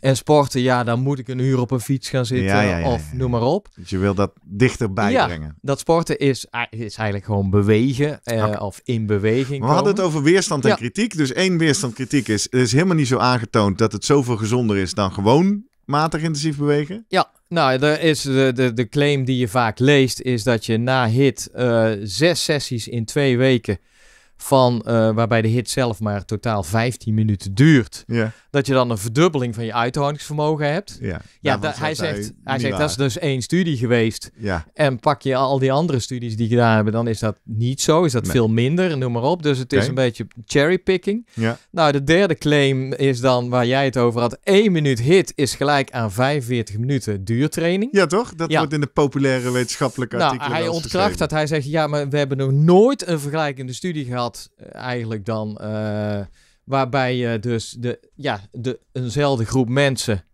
En sporten, ja, dan moet ik een uur op een fiets gaan zitten of noem maar op. Dus je wil dat dichterbij brengen. Ja, dat sporten is eigenlijk gewoon bewegen of in beweging komen. We hadden het over weerstand en kritiek. Dus 1 weerstand kritiek is, er is helemaal niet zo aangetoond dat het zoveel gezonder is dan gewoon matig intensief bewegen. Ja, nou, er is de claim die je vaak leest is dat je na HIIT 6 sessies in 2 weken... waarbij de HIIT zelf maar totaal 15 minuten duurt. Ja. Dat je dan een verdubbeling van je uithoudingsvermogen hebt. Ja, hij zegt dat is dus 1 studie geweest. Ja. En pak je al die andere studies die gedaan hebben, dan is dat niet zo. Is dat veel minder, noem maar op. Dus het is een beetje cherrypicking. Ja. Nou, de derde claim is dan waar jij het over had. 1 minuut HIIT is gelijk aan 45 minuten duurtraining. Ja, toch? Dat wordt in de populaire wetenschappelijke artikelen. Nou, hij ontkracht dat. Hij zegt, ja, maar we hebben nog nooit een vergelijkende studie gehad. Eigenlijk dan waarbij je dus eenzelfde groep mensen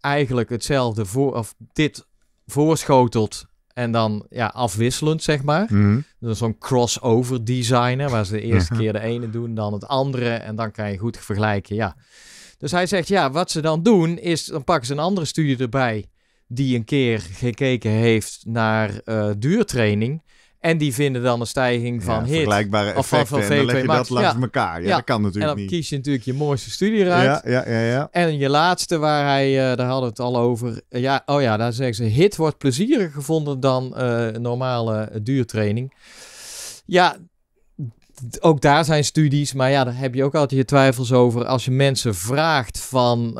eigenlijk hetzelfde voorschotelt en dan afwisselend, zeg maar. Dus zo'n crossover designen waar ze de eerste keer de ene doen, dan het andere en dan kan je goed vergelijken. Ja, dus hij zegt wat ze dan doen is dan pakken ze een andere studie erbij die een keer gekeken heeft naar duurtraining. En die vinden dan een stijging van HIIT. Vergelijkbare effecten. Of van VO2 en dan leg je max. Dat langs elkaar. Ja, dat kan natuurlijk niet. En dan kies je natuurlijk je mooiste studie eruit. Ja. En je laatste waar hij... daar hadden we het al over. Daar zeggen ze... HIIT wordt plezieriger gevonden dan normale duurtraining. Ja, ook daar zijn studies. Maar ja, daar heb je ook altijd je twijfels over. Als je mensen vraagt van...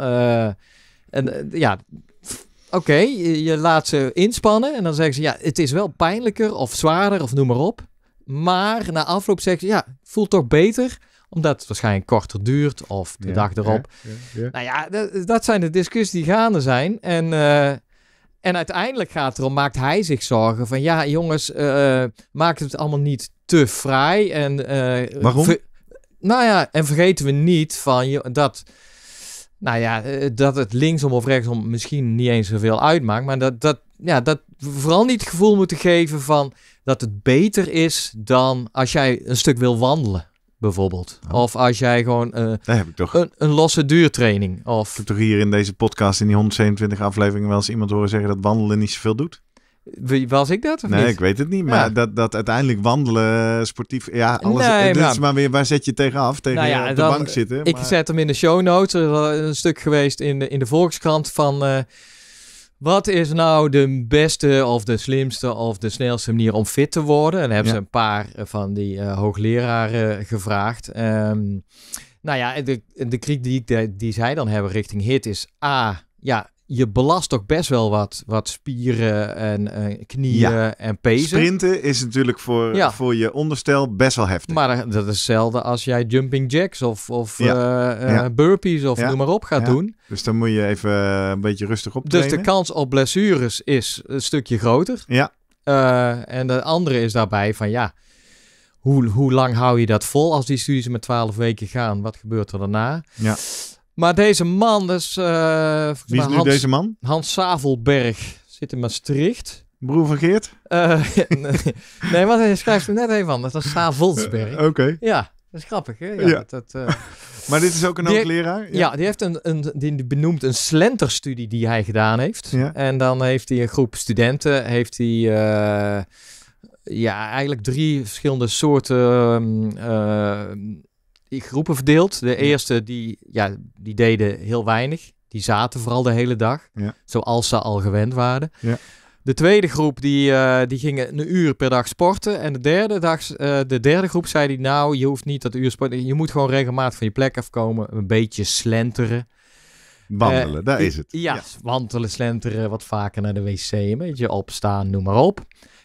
Oké, je laat ze inspannen en dan zeggen ze, het is wel pijnlijker of zwaarder of noem maar op. Maar na afloop zeggen ze, het voelt toch beter, omdat het waarschijnlijk korter duurt of de dag erop. Ja. Nou ja, dat zijn de discussies die gaande zijn. En uiteindelijk gaat het erom, maakt hij zich zorgen van, jongens, maakt het allemaal niet te fraai. Waarom? En vergeten we niet van dat... Nou ja, dat het linksom of rechtsom misschien niet eens zoveel uitmaakt. Maar dat we vooral niet het gevoel moeten geven van dat het beter is dan als jij een stuk wil wandelen, bijvoorbeeld. Oh. Of als jij gewoon een losse duurtraining. Of... Ik heb toch hier in deze podcast in die 127 afleveringen wel eens iemand horen zeggen dat wandelen niet zoveel doet? Was ik dat? Nee, ik weet het niet. Maar dat uiteindelijk wandelen, sportief... Ja, alles. Maar weer, waar zet je tegen af? Tegen op de bank zitten? Ik zet hem in de show notes. Er is een stuk geweest in de Volkskrant van... wat is nou de beste of de slimste of de snelste manier om fit te worden? En dan hebben ze een paar van die hoogleraren gevraagd. De kritiek die zij dan hebben richting HIIT is... Je belast toch best wel wat spieren en knieën en pezen. Sprinten is natuurlijk voor je onderstel best wel heftig. Maar dat is hetzelfde als jij jumping jacks of burpees of noem maar op gaat doen. Dus dan moet je even een beetje rustig optrainen. Dus de kans op blessures is een stukje groter. Ja. En de andere is daarbij van hoe lang hou je dat vol als die studies met 12 weken gaan? Wat gebeurt er daarna? Ja. Maar deze man, dus, wie is nu deze man? Hans Savelberg zit in Maastricht. Broer van Geert? Nee, want hij schrijft er net even anders. Dat is Savelsberg. Oké. Ja, dat is grappig. Hè? Ja, ja. Maar dit is ook een hoogleraar? Ja, die heeft die benoemt een slenterstudie die hij gedaan heeft. Ja. En dan heeft hij een groep studenten. Heeft hij eigenlijk 3 verschillende soorten groepen verdeeld. De eerste die deden heel weinig. Die zaten vooral de hele dag. Ja. Zoals ze al gewend waren. Ja. De tweede groep die gingen 1 uur per dag sporten. En de derde groep zei hij, nou, je hoeft niet dat uur sporten. Je moet gewoon regelmatig van je plek afkomen. Een beetje slenteren. Wandelen, daar is het. Ja, wandelen, slenteren, wat vaker naar de wc. Een beetje opstaan, noem maar op.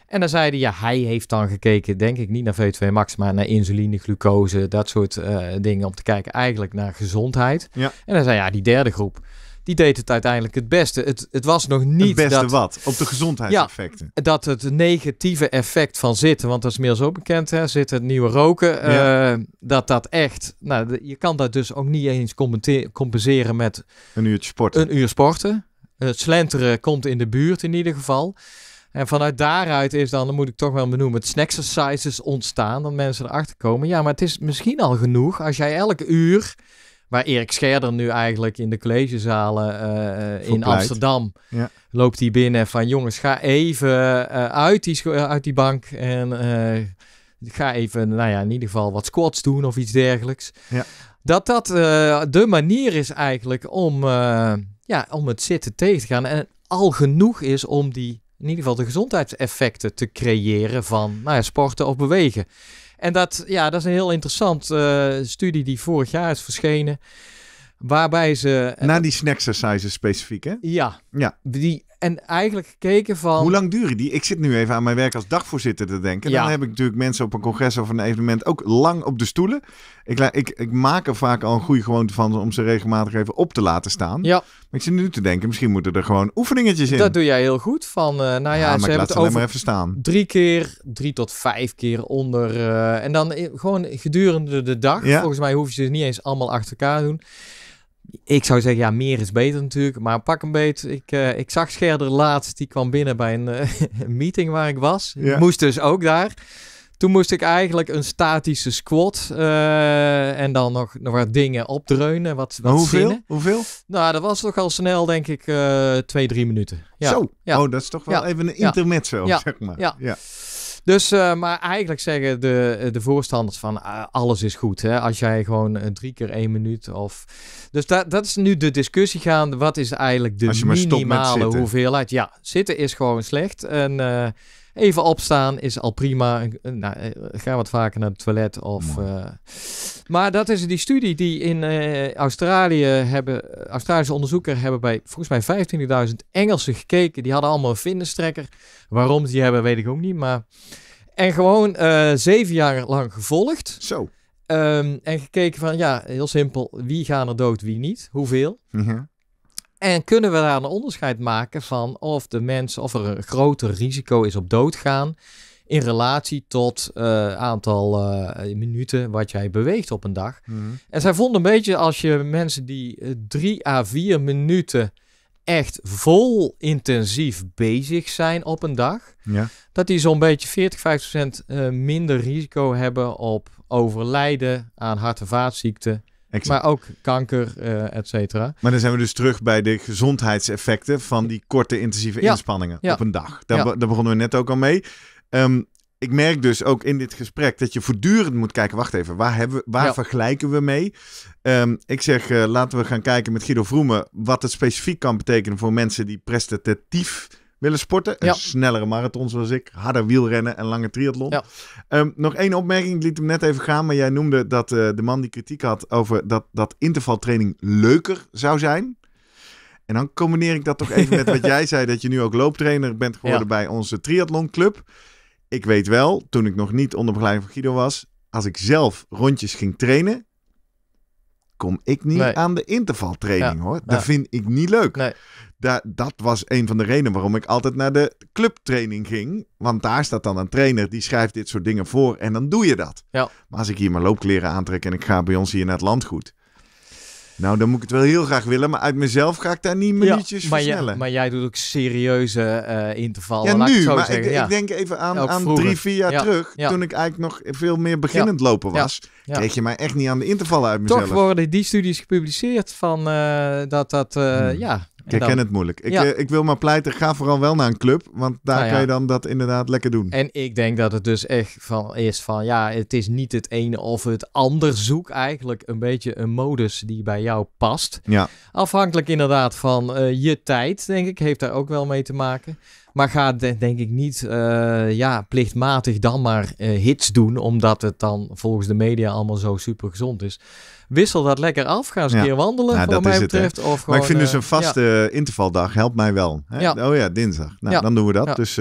En dan zei hij, ja, hij heeft dan gekeken, denk ik, niet naar VO2 max, maar naar insuline, glucose, dat soort dingen. Om te kijken eigenlijk naar gezondheid. Ja. En dan zei hij, ja, die derde groep. Die deed het uiteindelijk het beste. Het was nog niet het beste dat, wat? Op de gezondheidseffecten? Ja, dat het negatieve effect van zitten, want dat is inmiddels ook bekend, hè, zitten, het nieuwe roken, ja. dat echt... Nou, je kan dat dus ook niet eens compenseren met... Een uurtje sporten. Een uur sporten. Het slenteren komt in de buurt in ieder geval. En vanuit daaruit is dan moet ik toch wel benoemen, het snackexercises ontstaan, dat mensen erachter komen. Ja, maar het is misschien al genoeg als jij elke uur... Waar Erik Scherder nu eigenlijk in de collegezalen in Amsterdam loopt hij binnen van jongens, ga even uit die bank en ga even, nou ja, in ieder geval wat squats doen of iets dergelijks. Ja. Dat de manier is eigenlijk om het zitten tegen te gaan en al genoeg is om in ieder geval de gezondheidseffecten te creëren van sporten of bewegen. En dat is een heel interessant studie die vorig jaar is verschenen. Waarbij ze... Na die snackexercises specifiek, hè? Ja. En eigenlijk gekeken van... Hoe lang duren die? Ik zit nu even aan mijn werk als dagvoorzitter te denken. Ja. Dan heb ik natuurlijk mensen op een congres of een evenement ook lang op de stoelen. Ik maak er vaak al een goede gewoonte van om ze regelmatig even op te laten staan. Ja. Maar ik zit nu te denken, misschien moeten er gewoon oefeningetjes in. Dat doe jij heel goed. Ze hebben het over even staan. 3 tot 5 keer onder. En dan gewoon gedurende de dag. Ja. Volgens mij hoef je ze niet eens allemaal achter elkaar te doen. Ik zou zeggen, ja, meer is beter natuurlijk. Maar pak een beet. Ik zag Scherder laatst. Die kwam binnen bij een meeting waar ik was. Ja. Ik moest dus ook daar. Toen moest ik eigenlijk een statische squat. En dan nog wat dingen opdreunen. Wat Hoeveel? Nou, dat was toch al snel, denk ik, 2-3 minuten. Ja. Zo? Ja. Oh, dat is toch wel even een intermezzo, zeg maar. Ja. Dus, maar eigenlijk zeggen de voorstanders van alles is goed. Hè? Als jij gewoon 3 keer 1 minuut of... Dus dat is nu de discussie gaande. Wat is eigenlijk de minimale hoeveelheid? Ja, zitten is gewoon slecht. En even opstaan is al prima. Nou, ga wat vaker naar het toilet. Maar dat is die studie die in Australië Australische onderzoekers hebben bij volgens mij 25.000 Engelsen gekeken. Die hadden allemaal een fitnesstrekker. Waarom die hebben, weet ik ook niet. Maar... En gewoon 7 jaar lang gevolgd. Zo. En gekeken van, ja, heel simpel. Wie gaan er dood, wie niet? Hoeveel? Ja. En kunnen we daar een onderscheid maken van of er een groter risico is op doodgaan in relatie tot aantal minuten wat jij beweegt op een dag. Mm-hmm. En zij vonden een beetje als je mensen die 3 à 4 minuten echt vol intensief bezig zijn op een dag, dat die zo'n beetje 40-50% minder risico hebben op overlijden aan hart- en vaatziekten. Exact. Maar ook kanker, et cetera. Maar dan zijn we dus terug bij de gezondheidseffecten van die korte intensieve inspanningen op een dag. Daar begonnen we net ook al mee. Ik merk dus ook in dit gesprek dat je voortdurend moet kijken. Wacht even, waar vergelijken we mee? Ik zeg, laten we gaan kijken met Guido Vroemen wat het specifiek kan betekenen voor mensen die prestatief willen sporten. Een snellere marathon zoals ik, harder wielrennen en lange triathlon. Ja. Nog één opmerking, ik liet hem net even gaan, maar jij noemde dat de man die kritiek had over dat intervaltraining leuker zou zijn. En dan combineer ik dat toch even met wat jij zei, dat je nu ook looptrainer bent geworden bij onze triathlonclub. Ik weet wel, toen ik nog niet onder begeleiding van Guido was, als ik zelf rondjes ging trainen, kom ik niet aan de intervaltraining, hoor. Dat vind ik niet leuk. Nee. Dat was een van de redenen waarom ik altijd naar de clubtraining ging. Want daar staat dan een trainer, die schrijft dit soort dingen voor en dan doe je dat. Ja. Maar als ik hier mijn loopkleren aantrek en ik ga bij ons hier naar het landgoed. Nou, dan moet ik het wel heel graag willen, maar uit mezelf ga ik daar niet minuutjes versnellen. Maar jij doet ook serieuze intervallen. Ja, nu, maar ik denk even aan 3-4 jaar terug, toen ik eigenlijk nog veel meer beginnend lopen was. Ja. Kreeg je mij echt niet aan de intervallen uit mezelf. Toch worden die studies gepubliceerd van dat. Ik ken het moeilijk. Ik wil maar pleiten, ga vooral wel naar een club, want daar kan je dan dat inderdaad lekker doen. En ik denk dat het dus echt het is niet het ene of het ander. Zoek eigenlijk een beetje een modus die bij jou past. Ja. Afhankelijk inderdaad van je tijd, denk ik, heeft daar ook wel mee te maken. Maar ga denk ik niet plichtmatig dan maar hits doen, omdat het dan volgens de media allemaal zo super gezond is. Wissel dat lekker af. Ga eens een keer wandelen, wat mij betreft. Of gewoon, maar ik vind dus een vaste intervaldag helpt mij wel. Hè? Ja. Oh ja, dinsdag. Nou, dan doen we dat. Dus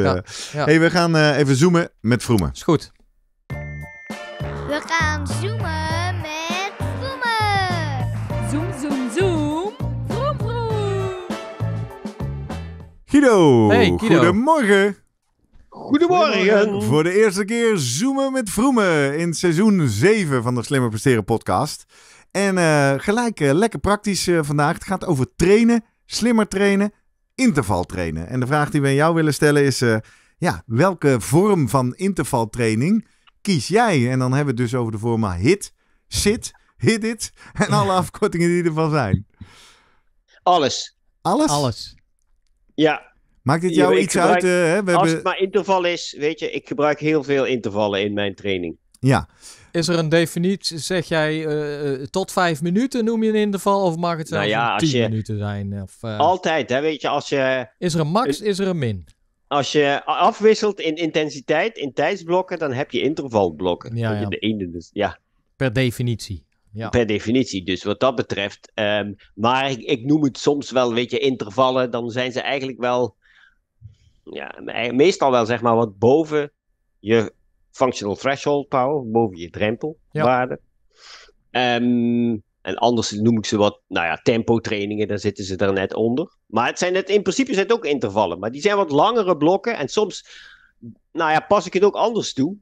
hey, we gaan even zoomen met Vroemen. Is goed. We gaan zoomen met Vroemen. Zoom, zoom, zoom. Vroom, vroom. Guido. Hey, Guido. Goedemorgen. Goedemorgen. Voor de eerste keer zoomen met Vroemen in seizoen 7 van de Slimmer Presteren Podcast. En gelijk lekker praktisch vandaag. Het gaat over trainen, slimmer trainen, intervaltrainen. En de vraag die we aan jou willen stellen is, welke vorm van intervaltraining kies jij? En dan hebben we het dus over de vormen HIIT, SIT, HIDIT en alle afkortingen die ervan zijn. Alles. Alles? Alles. Ja. Maakt dit jou iets uit? Het maar interval is, weet je, ik gebruik heel veel intervallen in mijn training. Ja. Is er een definitie, zeg jij, tot 5 minuten noem je een interval? Of mag het zelfs 10 minuten zijn? Of, altijd, hè, weet je, als je... Is er een max, is er een min? Als je afwisselt in intensiteit, in tijdsblokken, dan heb je intervalblokken. Ja, ja. Per definitie. Ja. Per definitie, dus wat dat betreft. Maar ik noem het soms wel, weet je, intervallen, dan zijn ze eigenlijk wel... Ja, meestal wel, zeg maar, wat boven je functional threshold power, boven je drempelwaarde. Ja. En anders noem ik ze wat, tempo trainingen, daar zitten ze er net onder. Maar het zijn in principe zijn het ook intervallen, maar die zijn wat langere blokken. En soms, pas ik het ook anders toe.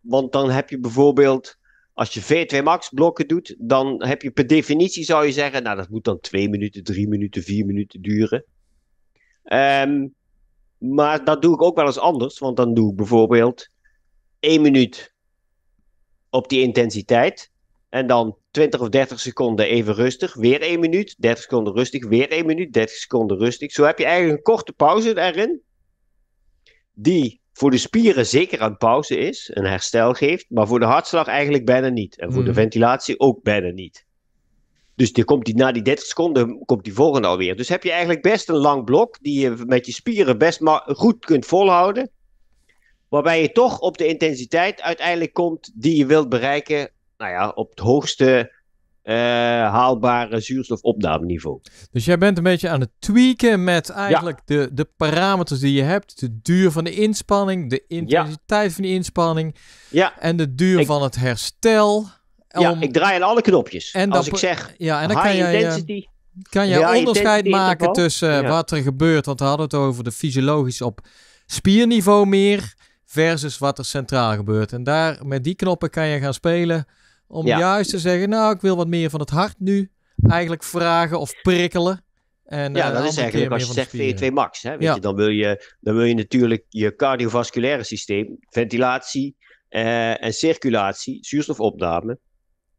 Want dan heb je bijvoorbeeld, als je V2 max blokken doet, dan heb je per definitie, zou je zeggen, dat moet dan 2 minuten, 3 minuten, 4 minuten duren. Maar dat doe ik ook wel eens anders, want dan doe ik bijvoorbeeld 1 minuut op die intensiteit en dan 20 of 30 seconden even rustig, weer 1 minuut, 30 seconden rustig, weer 1 minuut, 30 seconden rustig. Zo heb je eigenlijk een korte pauze erin, die voor de spieren zeker een pauze is, een herstel geeft, maar voor de hartslag eigenlijk bijna niet en voor de ventilatie ook bijna niet. Dus na die 30 seconden komt die volgende alweer. Dus heb je eigenlijk best een lang blok die je met je spieren best goed kunt volhouden. Waarbij je toch op de intensiteit uiteindelijk komt die je wilt bereiken op het hoogste haalbare zuurstofopnameniveau. Dus jij bent een beetje aan het tweaken met eigenlijk de parameters die je hebt. De duur van de inspanning, de intensiteit van de inspanning en de duur van het herstel. Ja, ik draai aan alle knopjes. En als ik zeg en dan kan je onderscheid maken tussen wat er gebeurt. Want we hadden het over de fysiologisch op spierniveau meer versus wat er centraal gebeurt. En daar met die knoppen kan je gaan spelen om juist te zeggen, ik wil wat meer van het hart nu eigenlijk vragen of prikkelen. En, dat is eigenlijk als je zegt VO2 max. Hè? Weet je, dan wil je natuurlijk je cardiovasculaire systeem, ventilatie en circulatie, zuurstofopname.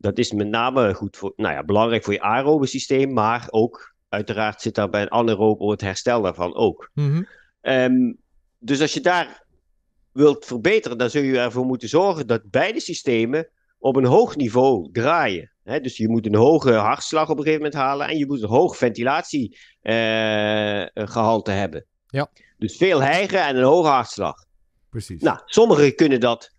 Dat is met name goed voor, belangrijk voor je aerobe systeem, maar ook uiteraard zit daar bij een anaerobe het herstel daarvan ook. Mm-hmm. Dus als je daar wilt verbeteren, dan zul je ervoor moeten zorgen dat beide systemen op een hoog niveau draaien. Hè? Dus je moet een hoge hartslag op een gegeven moment halen en je moet een hoog ventilatiegehalte hebben. Ja. Dus veel hijgen en een hoge hartslag. Precies. Sommigen kunnen dat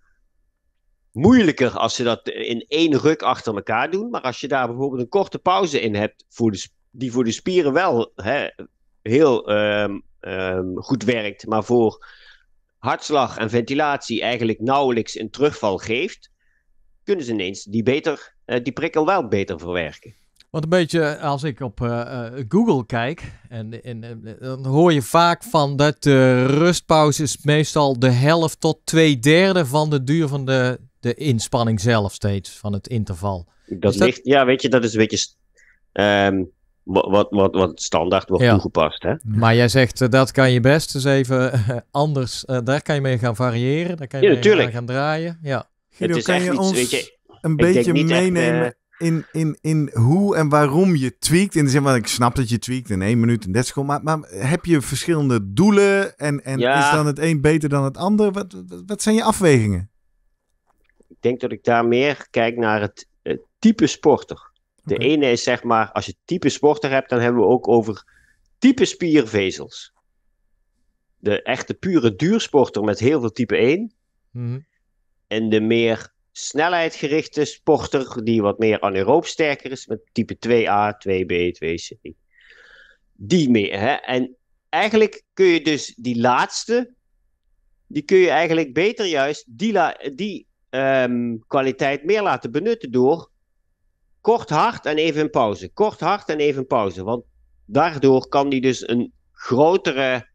moeilijker als ze dat in 1 ruk achter elkaar doen. Maar als je daar bijvoorbeeld een korte pauze in hebt, die voor de spieren wel heel goed werkt, maar voor hartslag en ventilatie eigenlijk nauwelijks een terugval geeft, kunnen ze ineens die prikkel wel beter verwerken. Want een beetje als ik op Google kijk, en dan hoor je vaak van dat de rustpauze is meestal de helft tot 2/3 van de duur van de inspanning zelf steeds, van het interval. Dat ligt, dat is een beetje Wat standaard wordt toegepast. Hè? Maar jij zegt, dat kan je best eens even anders. Daar kan je mee gaan variëren. Daar kan je mee gaan draaien. Ja. Guido, het is kan je ons iets, weet je, een beetje meenemen in hoe en waarom je tweakt? In de zin van, ik snap dat je tweakt in 1 minuut en 30 seconden. Maar heb je verschillende doelen? En is dan het een beter dan het ander? Wat zijn je afwegingen? Ik denk dat ik daar meer kijk naar het type sporter. De ene is zeg maar, als je type sporter hebt, dan hebben we ook over type spiervezels. De echte pure duursporter met heel veel type 1. Mm-hmm. En de meer snelheidgerichte sporter, die wat meer anaeroob sterker is, met type 2A, 2B, 2C. Die meer, hè. En eigenlijk kun je dus die laatste, die kun je eigenlijk beter juist die kwaliteit meer laten benutten door kort, hard en even een pauze. Kort, hard en even een pauze. Want daardoor kan die dus een grotere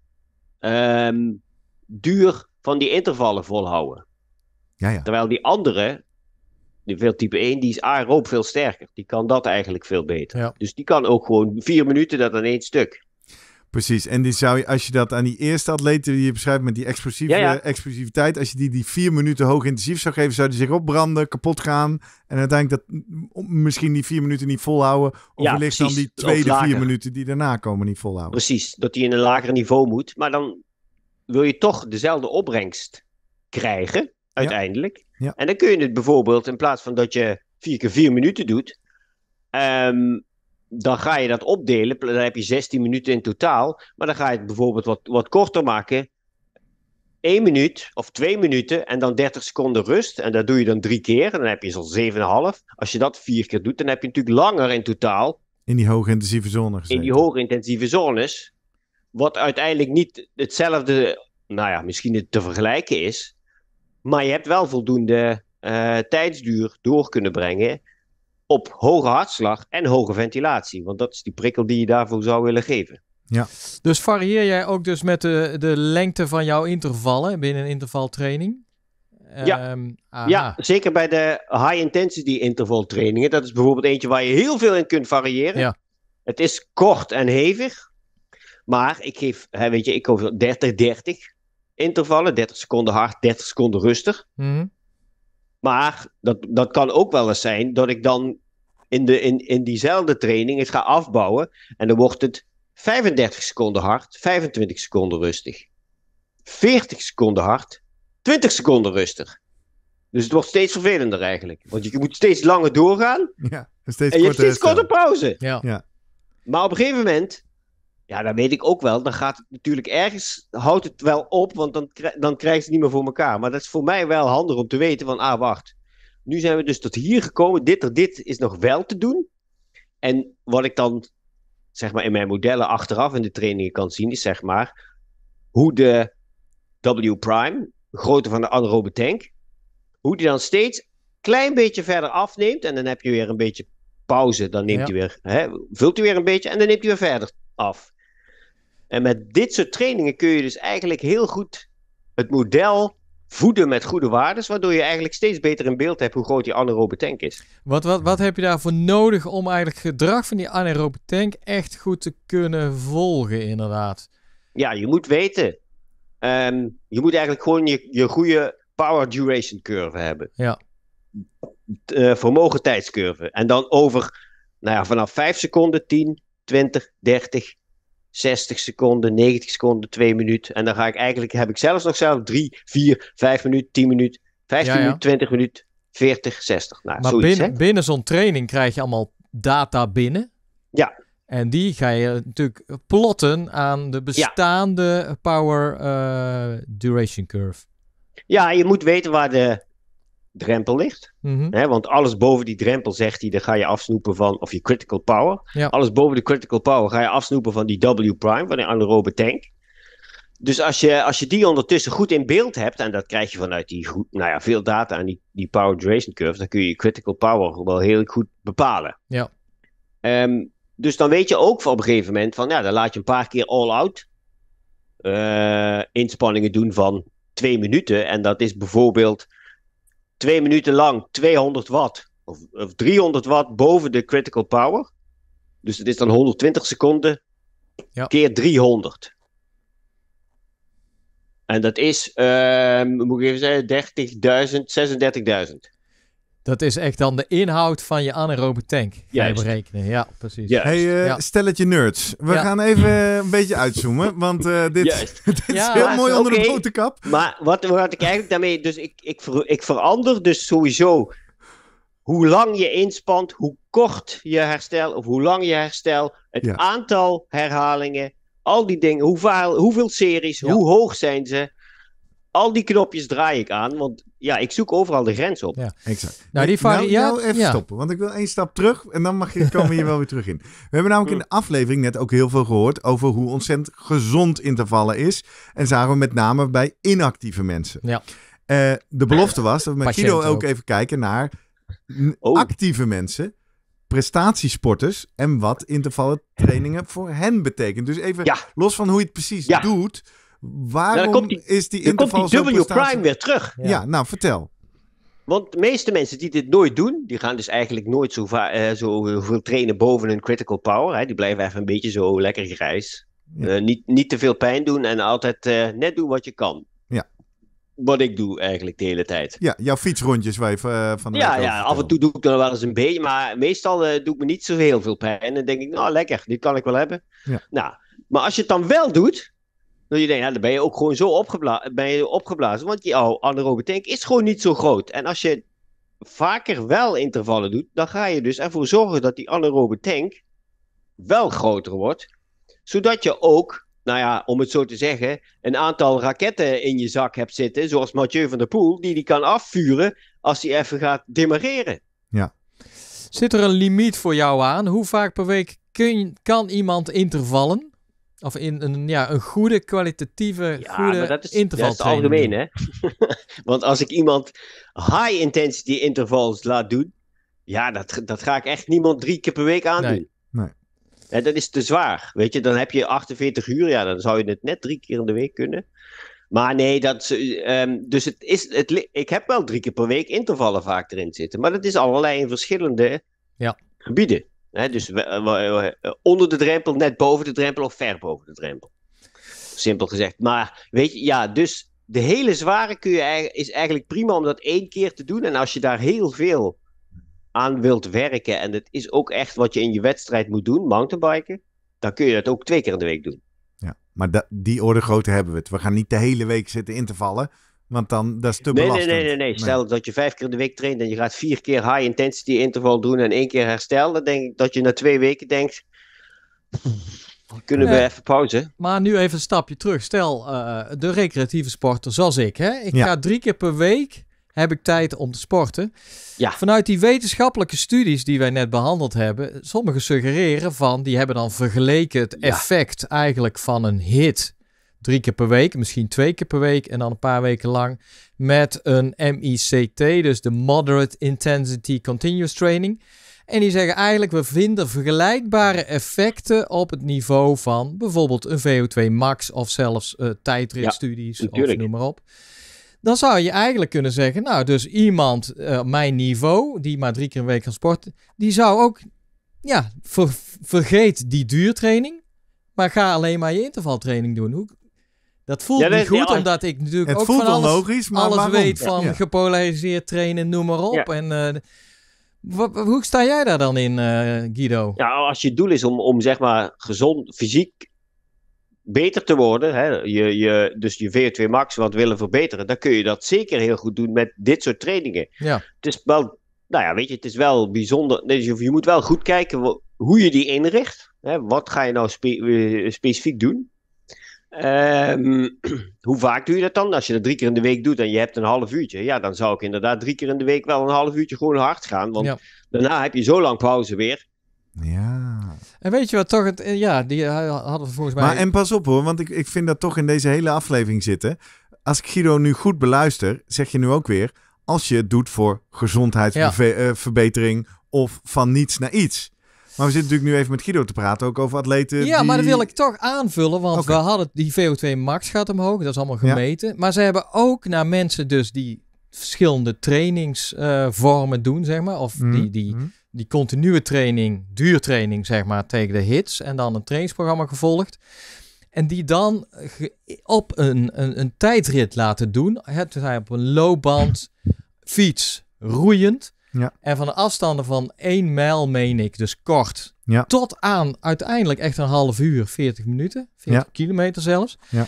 duur van die intervallen volhouden. Ja. Terwijl die andere, die veel type 1, die is aeroop veel sterker. Die kan dat eigenlijk veel beter. Ja. Dus die kan ook gewoon 4 minuten dat aan één stuk. Precies. En die zou je, als je dat aan die eerste atleten die je beschrijft met die explosiviteit, als je die 4 minuten hoog intensief zou geven, zou die zich opbranden, kapot gaan en uiteindelijk dat misschien die 4 minuten niet volhouden. Of wellicht dan die tweede 4 minuten die daarna komen niet volhouden. Precies. Dat die in een lager niveau moet. Maar dan wil je toch dezelfde opbrengst krijgen uiteindelijk. Ja. En dan kun je het bijvoorbeeld, in plaats van dat je 4 keer 4 minuten doet, dan ga je dat opdelen. Dan heb je 16 minuten in totaal. Maar dan ga je het bijvoorbeeld wat korter maken. 1 minuut of 2 minuten. En dan 30 seconden rust. En dat doe je dan 3 keer. En dan heb je zo'n 7,5. Als je dat 4 keer doet, dan heb je natuurlijk langer in totaal. In die hoge intensieve zone gezeten. In die hoge intensieve zones. Wat uiteindelijk niet hetzelfde, nou ja, misschien te vergelijken is. Maar je hebt wel voldoende tijdsduur door kunnen brengen op hoge hartslag en hoge ventilatie. Want dat is die prikkel die je daarvoor zou willen geven. Ja. Dus varieer jij ook dus met de lengte van jouw intervallen binnen een intervaltraining? Ja, zeker bij de high-intensity intervaltrainingen. Dat is bijvoorbeeld eentje waar je heel veel in kunt variëren. Ja. Het is kort en hevig. Maar ik geef, weet je, ik hoef 30-30 intervallen. 30 seconden hard, 30 seconden rustig. Mm-hmm. Maar dat kan ook wel eens zijn dat ik dan in diezelfde training het ga afbouwen. En dan wordt het 35 seconden hard, 25 seconden rustig. 40 seconden hard, 20 seconden rustig. Dus het wordt steeds vervelender eigenlijk. Want je moet steeds langer doorgaan. Ja, en je hebt steeds korte pauze. Ja. Maar op een gegeven moment, ja, dat weet ik ook wel. Dan gaat het natuurlijk ergens, houdt het wel op, want dan krijgt het niet meer voor elkaar. Maar dat is voor mij wel handig om te weten van, wacht. Nu zijn we dus tot hier gekomen. Dit is nog wel te doen. En wat ik dan, zeg maar, in mijn modellen achteraf in de trainingen kan zien, is zeg maar hoe de W-prime, grootte van de anaerobe tank, hoe die dan steeds een klein beetje verder afneemt. En dan heb je weer een beetje pauze. Dan neemt hij weer, vult hij weer een beetje en dan neemt hij weer verder af. En met dit soort trainingen kun je dus eigenlijk heel goed het model voeden met goede waardes, waardoor je eigenlijk steeds beter in beeld hebt hoe groot die anaerobe tank is. Wat heb je daarvoor nodig om eigenlijk gedrag van die anaerobe tank echt goed te kunnen volgen, inderdaad? Ja, je moet weten. Je moet eigenlijk gewoon je goede power duration curve hebben. Ja. Vermogen tijdscurve. En dan over, nou ja, vanaf 5 seconden, 10, 20, 30... 60 seconden, 90 seconden, 2 minuten. En dan ga ik eigenlijk, heb ik zelfs 3, 4, 5 minuten, 10 minuten, 15 minuten, 20 minuten, 40, 60. Nou, maar zoiets, binnen zo'n training krijg je allemaal data binnen. Ja. En die ga je natuurlijk plotten aan de bestaande power duration curve. Ja, je moet weten waar de drempel ligt. Mm-hmm. Want alles boven die drempel, zegt hij, dan ga je afsnoepen van, of je critical power. Ja. Alles boven de critical power ga je afsnoepen van die W-prime, van die anaerobe tank. Dus als je die ondertussen goed in beeld hebt, en dat krijg je vanuit die veel data en die power duration curve, dan kun je critical power wel heel goed bepalen. Ja. Dus dan weet je ook op een gegeven moment van, dan laat je een paar keer all-out inspanningen doen van 2 minuten. En dat is bijvoorbeeld 2 minuten lang 200 watt of 300 watt boven de critical power. Dus het is dan 120 seconden keer 300. En dat is, moet ik even zeggen, 30.000, 36.000. Dat is echt dan de inhoud van je anaerobe tank. Ga je berekenen. Ja, precies. Hey, stelletje nerds. We gaan even een beetje uitzoomen. Want dit is heel mooi onder de boterkap. Maar wat ik eigenlijk daarmee... Dus ik verander dus sowieso... Hoe lang je inspant, hoe kort je herstel... Of hoe lang je herstel... Het aantal herhalingen... Al die dingen, hoeveel series, hoe hoog zijn ze? Al die knopjes draai ik aan, want ik zoek overal de grens op. Ja, exact. Nou, even stoppen, want ik wil 1 stap terug en dan komen we hier wel weer terug in. We hebben namelijk in de aflevering net ook heel veel gehoord over hoe ontzettend gezond intervallen is. En zagen we met name bij inactieve mensen. Ja. De belofte was dat we met Guido ook even kijken naar actieve mensen... prestatiesporters en wat intervallen trainingen voor hen betekent. Dus even los van hoe je het precies doet, waarom is die interval zo prestatie... Dan komt die W-prime weer terug. Ja. Nou vertel. Want de meeste mensen die dit nooit doen, die gaan dus eigenlijk nooit zo veel trainen boven hun critical power. Hè. Die blijven even een beetje zo lekker grijs. Ja. Niet te veel pijn doen en altijd net doen wat je kan. Wat ik doe eigenlijk de hele tijd. Ja, jouw fietsrondjes waar je van de af en toe doe ik dan wel eens een beetje, maar meestal doe ik me niet zo heel veel pijn. En dan denk ik, nou lekker, dit kan ik wel hebben. Ja. Nou, maar als je het dan wel doet, dan denk je, dan ben je ook gewoon zo opgeblazen, want jouw anaerobe tank is gewoon niet zo groot. En als je vaker wel intervallen doet, dan ga je dus ervoor zorgen dat die anaerobe tank wel groter wordt, zodat je ook... Nou ja, om het zo te zeggen, een aantal raketten in je zak hebt zitten, zoals Mathieu van der Poel, die kan afvuren als hij even gaat demareren. Ja. Zit er een limiet voor jou aan? Hoe vaak per week kan iemand intervallen? Of in een goede, kwalitatieve, goede interval. Dat is algemeen, hè? Want als ik iemand high intensity intervals laat doen, dat ga ik echt niemand 3 keer per week aandoen. Nee. Ja, dat is te zwaar, weet je. Dan heb je 48 uur, dan zou je het net 3 keer in de week kunnen. Maar nee, dus ik heb wel 3 keer per week intervallen vaak erin zitten. Maar dat is allerlei in verschillende gebieden. Hè? Dus onder de drempel, net boven de drempel of ver boven de drempel. Simpel gezegd. Maar weet je, dus de hele zware is eigenlijk prima om dat 1 keer te doen. En als je daar heel veel... aan wilt werken, en het is ook echt wat je in je wedstrijd moet doen, mountainbiken, dan kun je dat ook 2 keer in de week doen. Ja, maar die orde grootte hebben we het. We gaan niet de hele week zitten intervallen, want dat is te belastend. Nee. Stel dat je 5 keer in de week traint en je gaat 4 keer high intensity interval doen en 1 keer herstel, dan denk ik dat je na 2 weken denkt, kunnen we even pauze. Maar nu even een stapje terug. Stel, de recreatieve sporter zoals ik, hè? Ik ga 3 keer per week heb ik tijd om te sporten. Ja. Vanuit die wetenschappelijke studies die wij net behandeld hebben... sommigen suggereren van... die hebben dan vergeleken het effect eigenlijk van een HIIT. 3 keer per week, misschien 2 keer per week... en dan een paar weken lang... met een MICT, dus de Moderate Intensity Continuous Training. En die zeggen eigenlijk... we vinden vergelijkbare effecten op het niveau van... bijvoorbeeld een VO2 max of zelfs tijdritstudies of noem maar op. Dan zou je eigenlijk kunnen zeggen... nou, dus iemand op mijn niveau... die maar 3 keer een week kan sporten... die zou ook... vergeet die duurtraining... maar ga alleen maar je intervaltraining doen. Dat voelt niet goed... omdat ik natuurlijk het ook van alles, logisch, maar alles weet... van gepolariseerd trainen, noem maar op. Ja. En hoe sta jij daar dan in, Guido? Ja, als je doel is om zeg maar... gezond, fysiek... beter te worden, hè? Dus je VO2 max wat willen verbeteren, dan kun je dat zeker heel goed doen met dit soort trainingen. Ja. Het is wel, het is wel bijzonder. Dus je moet wel goed kijken hoe je die inricht. Hè? Wat ga je nou specifiek doen? Hoe vaak doe je dat dan? Als je dat 3 keer in de week doet en je hebt een half uurtje, dan zou ik inderdaad 3 keer in de week wel een half uurtje gewoon hard gaan, want daarna heb je zo lang pauze weer. Ja. En weet je wat toch... die hadden we volgens mij... Maar en pas op hoor, want ik vind dat toch in deze hele aflevering zitten. Als ik Guido nu goed beluister, zeg je nu ook weer... als je het doet voor gezondheidsverbetering of van niets naar iets. Maar we zitten natuurlijk nu even met Guido te praten, ook over atleten. Ja, maar dat wil ik toch aanvullen, want we hadden die VO2 max gaat omhoog. Dat is allemaal gemeten. Maar ze hebben ook naar mensen dus die verschillende trainingsvormen doen, zeg maar. Of die die continue training, duurtraining zeg maar, tegen de hits en dan een trainingsprogramma gevolgd. En die dan op een tijdrit laten doen. Dus hij op een loopband, fiets, roeiend. Ja. En van de afstanden van 1 mijl, meen ik, dus kort. Ja. Tot aan uiteindelijk echt een half uur, 40 minuten. 40 kilometer zelfs. Ja.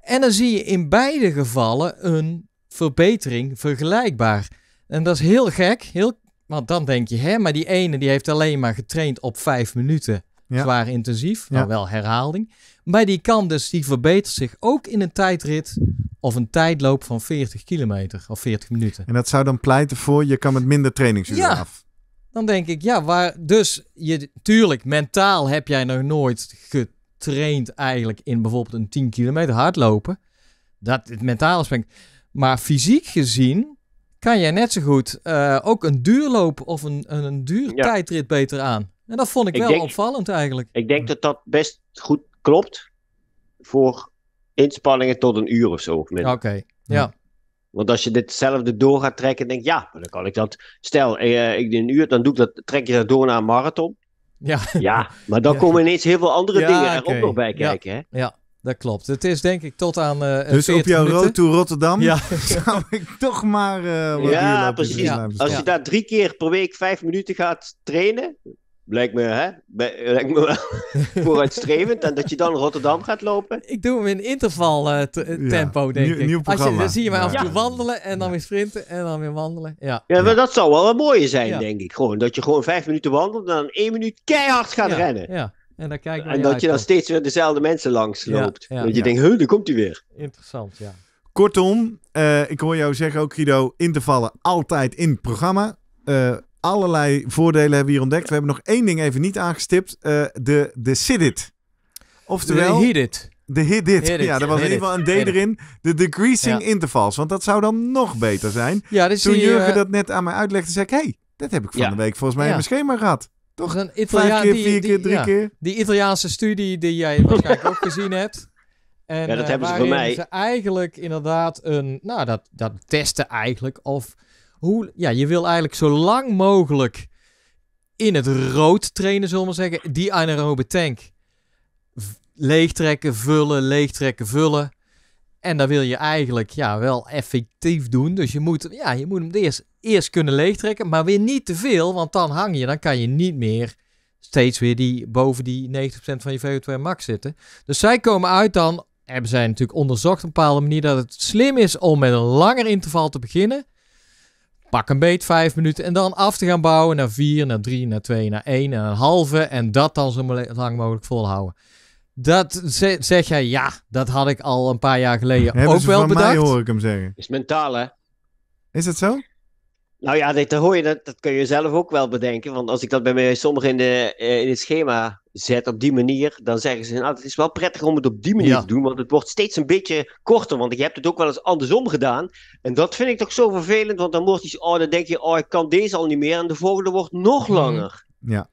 En dan zie je in beide gevallen een verbetering vergelijkbaar. En dat is heel gek. Want dan denk je, maar die ene die heeft alleen maar getraind op 5 minuten. Ja. Zwaar intensief, maar wel herhaling. Maar die kan dus, die verbetert zich ook in een tijdrit of een tijdloop van 40 kilometer of 40 minuten. En dat zou dan pleiten voor, je kan met minder trainingsuren af. Dan denk ik, tuurlijk, mentaal heb jij nog nooit getraind eigenlijk in bijvoorbeeld een 10 kilometer hardlopen. Dat het mentale aspect. Maar fysiek gezien kan jij net zo goed ook een duurloop of een duurtijdrit beter aan. En dat vond ik wel opvallend eigenlijk. Ik denk dat dat best goed klopt voor inspanningen tot 1 uur of zo. Oké. Want als je ditzelfde door gaat trekken, denk je, maar dan kan ik dat. Stel, ik doe 1 uur, dan doe ik dat, trek je dat door naar een marathon. Ja, maar dan komen ineens heel veel andere dingen er ook nog bij kijken. Ja. Hè? Ja, dat klopt. Het is denk ik tot aan dus op jouw road to Rotterdam zou ik toch maar precies. Ja. Als je daar 3 keer per week 5 minuten gaat trainen, Lijkt me wel vooruitstrevend. En dat je dan Rotterdam gaat lopen. Ik doe hem in interval tempo, denk ik. Nieuw programma. Dan zie je mij af en toe wandelen en dan weer sprinten en dan weer wandelen. Ja, maar dat zou wel een mooie zijn, denk ik. Gewoon, dat je gewoon 5 minuten wandelt en dan 1 minuut keihard gaat rennen. Ja. En, dan kijk en dat je dan steeds weer dezelfde mensen langs loopt. Dat je denkt, daar komt hij weer. Interessant, ja. Kortom, ik hoor jou zeggen ook, Guido, intervallen altijd in het programma. Allerlei voordelen hebben we hier ontdekt. We hebben nog één ding even niet aangestipt. De SIDIT. Oftewel... De HIDIT. De HIDIT. Ja, er was in ieder geval een D erin. De decreasing intervals. Want dat zou dan nog beter zijn. Ja, dus toen Jurgen dat net aan mij uitlegde, zei ik... dat heb ik van de week volgens mij in mijn schema gehad. Toch? Dus 5 keer, 4 keer, 3 keer. Die Italiaanse studie die jij waarschijnlijk ook gezien hebt. En, dat hebben ze bij mij. Ze eigenlijk inderdaad een... Nou, dat testen eigenlijk of... je wil eigenlijk zo lang mogelijk in het rood trainen, zullen we maar zeggen. Die anaerobe tank. Leegtrekken, vullen, leegtrekken, vullen. En dat wil je eigenlijk wel effectief doen. Dus je moet hem eerst kunnen leegtrekken, maar weer niet te veel. Want dan hang je, dan kan je niet meer steeds weer boven die 90% van je VO2 max zitten. Dus zij komen uit dan, hebben zij natuurlijk onderzocht op een bepaalde manier, dat het slim is om met een langer interval te beginnen. Pak een beet 5 minuten en dan af te gaan bouwen naar 4, naar 3, naar 2, naar 1 en een halve. En dat dan zo lang mogelijk volhouden. Dat zeg jij, dat had ik al een paar jaar geleden ook wel bedacht. Mij hoor ik hem zeggen. Is mentaal, hè? Is dat zo? Nou ja, dat hoor je, dat kun je zelf ook wel bedenken. Want als ik dat bij mij sommigen in het schema zet op die manier, dan zeggen ze, het is wel prettig om het op die manier te doen, want het wordt steeds een beetje korter, want je hebt het ook wel eens andersom gedaan. En dat vind ik toch zo vervelend, want dan wordt iets, dan denk je, ik kan deze al niet meer, en de volgende wordt nog langer. Ja,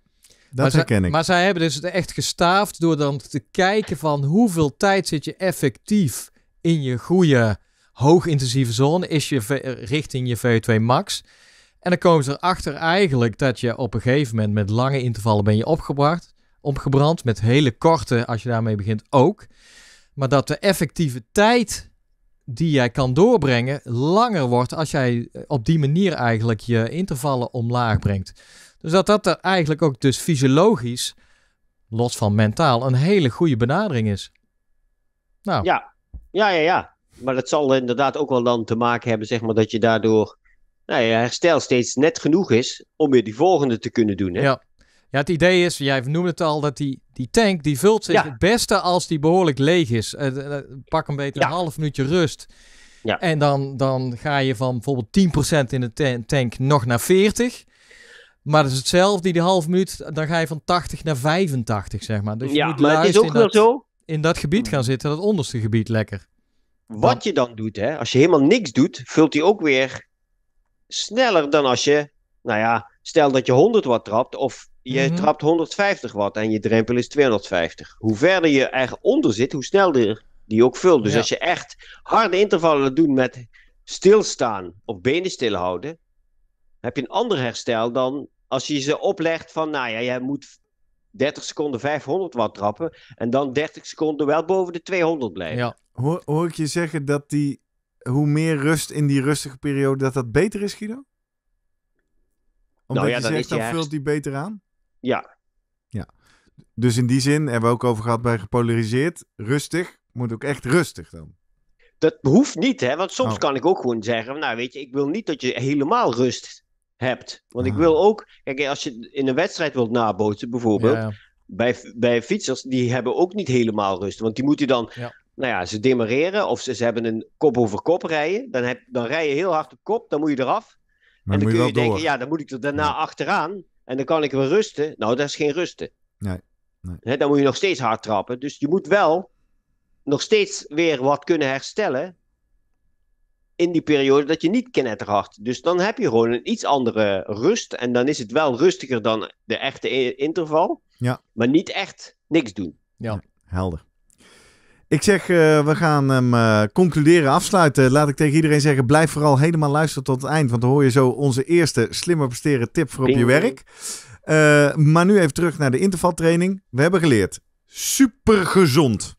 dat herken ik. Maar zij hebben dus echt gestaafd door dan te kijken van hoeveel tijd zit je effectief in je goede hoogintensieve zone, is je richting je VO2 max. En dan komen ze erachter eigenlijk dat je op een gegeven moment met lange intervallen ben je opgebrand. Met hele korte, als je daarmee begint, ook. Maar dat de effectieve tijd die jij kan doorbrengen langer wordt als jij op die manier eigenlijk je intervallen omlaag brengt. Dus dat er eigenlijk ook dus fysiologisch, los van mentaal, een hele goede benadering is. Nou. Ja. Maar dat zal inderdaad ook wel dan te maken hebben, zeg maar, dat je daardoor je herstel steeds net genoeg is om weer die volgende te kunnen doen. Hè? Ja, het idee is, jij noemde het al, dat die tank, die vult zich het beste als die behoorlijk leeg is. Pak een beetje een half minuutje rust. Ja. En dan ga je van bijvoorbeeld 10% in de tank nog naar 40. Maar dat is hetzelfde, die half minuut, dan ga je van 80 naar 85, zeg maar. Dus je moet maar het is ook wel zo. In dat gebied gaan zitten, dat onderste gebied lekker. Wat je dan doet, hè, als je helemaal niks doet, vult die ook weer sneller dan als je, stel dat je 100 watt trapt of je trapt 150 watt en je drempel is 250. Hoe verder je eronder zit, hoe sneller die ook vult. Dus als je echt harde intervallen doet met stilstaan of benen stil houden, heb je een ander herstel dan Als je ze oplegt van, nou ja, jij moet 30 seconden 500 watt trappen en dan 30 seconden wel boven de 200 blijven. Ja. Hoor ik je zeggen dat hoe meer rust in die rustige periode, dat beter is, Guido? Omdat nou ja, je zegt, dan vult die beter aan? Ja. Ja. Dus in die zin, hebben we ook over gehad bij gepolariseerd, rustig, moet ook echt rustig dan. Dat hoeft niet, hè? Want soms kan ik ook gewoon zeggen, nou weet je, ik wil niet dat je helemaal rust hebt. Want ik wil ook, kijk, als je in een wedstrijd wilt nabootsen bijvoorbeeld, bij fietsers, die hebben ook niet helemaal rust. Want die moeten dan, nou ja, ze demareren of ze hebben een kop over kop rijden. Dan rij je heel hard op kop, dan moet je eraf. Maar en dan kun je denken, ja, dan moet ik er daarna achteraan en dan kan ik weer rusten. Nou, dat is geen rusten. Nee. Hè, dan moet je nog steeds hard trappen. Dus je moet wel nog steeds weer wat kunnen herstellen in die periode dat je niet knetterhard. Dus dan heb je gewoon een iets andere rust en dan is het wel rustiger dan de echte interval, maar niet echt niks doen. Ja, helder. Ik zeg, we gaan hem concluderen, afsluiten. Laat ik tegen iedereen zeggen, blijf vooral helemaal luisteren tot het eind, want dan hoor je zo onze eerste slimmer presteren tip voor op je werk. Maar nu even terug naar de intervaltraining. We hebben geleerd, super gezond.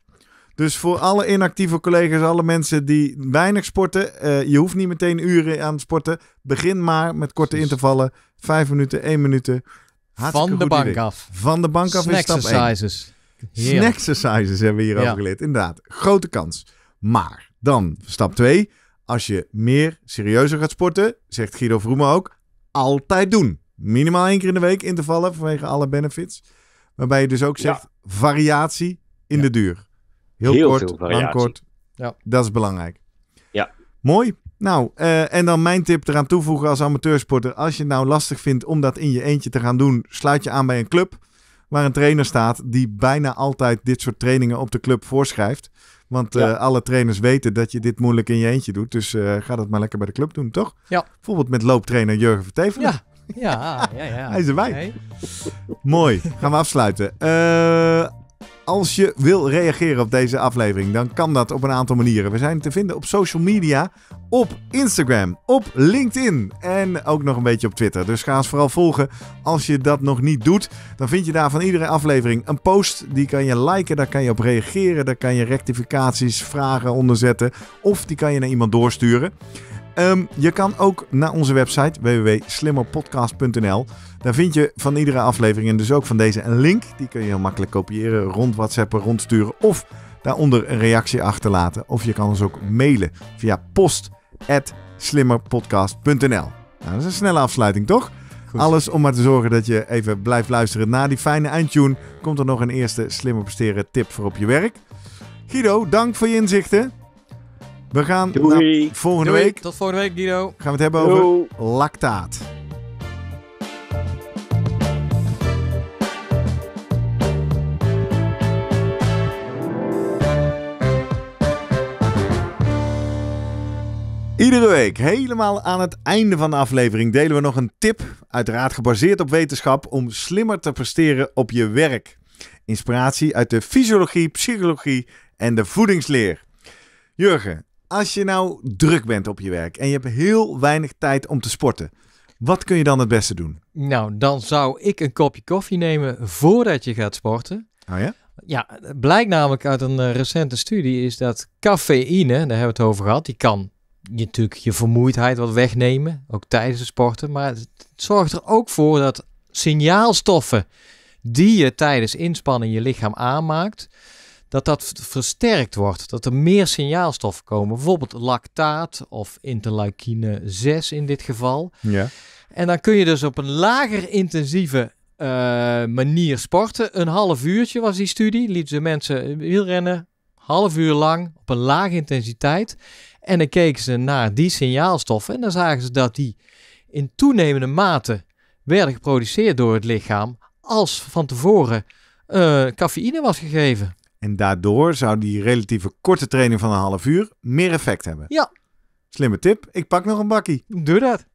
Dus voor alle inactieve collega's, alle mensen die weinig sporten, je hoeft niet meteen uren aan het sporten. Begin maar met korte intervallen, 5 minuten, 1 minuut. Van de bank af. Van de bank af is stap 1. Snack-exercises hebben we hierover geleerd, inderdaad. Grote kans. Maar dan stap 2, als je meer serieuzer gaat sporten, zegt Guido Vroemen ook, altijd doen. Minimaal 1 keer in de week intervallen vanwege alle benefits. Waarbij je dus ook zegt, variatie in de duur. Heel kort, lang kort. Ja. Dat is belangrijk. Ja. Mooi. Nou, en dan mijn tip eraan toevoegen als amateursporter. Als je het nou lastig vindt om dat in je eentje te gaan doen, sluit je aan bij een club waar een trainer staat die bijna altijd dit soort trainingen op de club voorschrijft. Want alle trainers weten dat je dit moeilijk in je eentje doet. Dus ga dat maar lekker bij de club doen, toch? Ja. Bijvoorbeeld met looptrainer Jurgen van Teeffelen. Ja. Ja. Hij is erbij. Okay. Mooi. Gaan we afsluiten. Als je wil reageren op deze aflevering, dan kan dat op een aantal manieren. We zijn te vinden op social media, op Instagram, op LinkedIn en ook nog een beetje op Twitter. Dus ga ons vooral volgen als je dat nog niet doet. Dan vind je daar van iedere aflevering een post. Die kan je liken, daar kan je op reageren, daar kan je rectificaties, vragen onderzetten. Of die kan je naar iemand doorsturen. Je kan ook naar onze website www.slimmerpodcast.nl. Daar vind je van iedere aflevering en dus ook van deze een link. Die kun je heel makkelijk kopiëren, rond WhatsAppen, rondsturen of daaronder een reactie achterlaten. Of je kan ons ook mailen via post@slimmerpodcast.nl. Nou, dat is een snelle afsluiting, toch? Goed. Alles om maar te zorgen dat je even blijft luisteren. Na die fijne eindtune komt er nog een eerste slimmer presteren tip voor op je werk. Guido, dank voor je inzichten. We gaan volgende week. Tot volgende week, Guido. Gaan we het hebben over lactaat. Iedere week, helemaal aan het einde van de aflevering, delen we nog een tip, uiteraard gebaseerd op wetenschap, om slimmer te presteren op je werk. Inspiratie uit de fysiologie, psychologie en de voedingsleer. Jurgen, als je nou druk bent op je werk en je hebt heel weinig tijd om te sporten, wat kun je dan het beste doen? Nou, dan zou ik een kopje koffie nemen voordat je gaat sporten. Oh ja? Ja, blijkt namelijk uit een recente studie is dat cafeïne, daar hebben we het over gehad, die kan je natuurlijk je vermoeidheid wat wegnemen, ook tijdens het sporten, maar het zorgt er ook voor dat signaalstoffen die je tijdens inspanning je lichaam aanmaakt, dat versterkt wordt, dat er meer signaalstoffen komen. Bijvoorbeeld lactaat of interleukine 6 in dit geval. Ja. En dan kun je dus op een lager intensieve manier sporten. Een half uurtje was die studie. Lieten ze mensen wielrennen, half uur lang, op een lage intensiteit. En dan keken ze naar die signaalstoffen en dan zagen ze dat die in toenemende mate werden geproduceerd door het lichaam als van tevoren cafeïne was gegeven. En daardoor zou die relatieve korte training van een half uur meer effect hebben. Ja. Slimme tip. Ik pak nog een bakkie. Doe dat.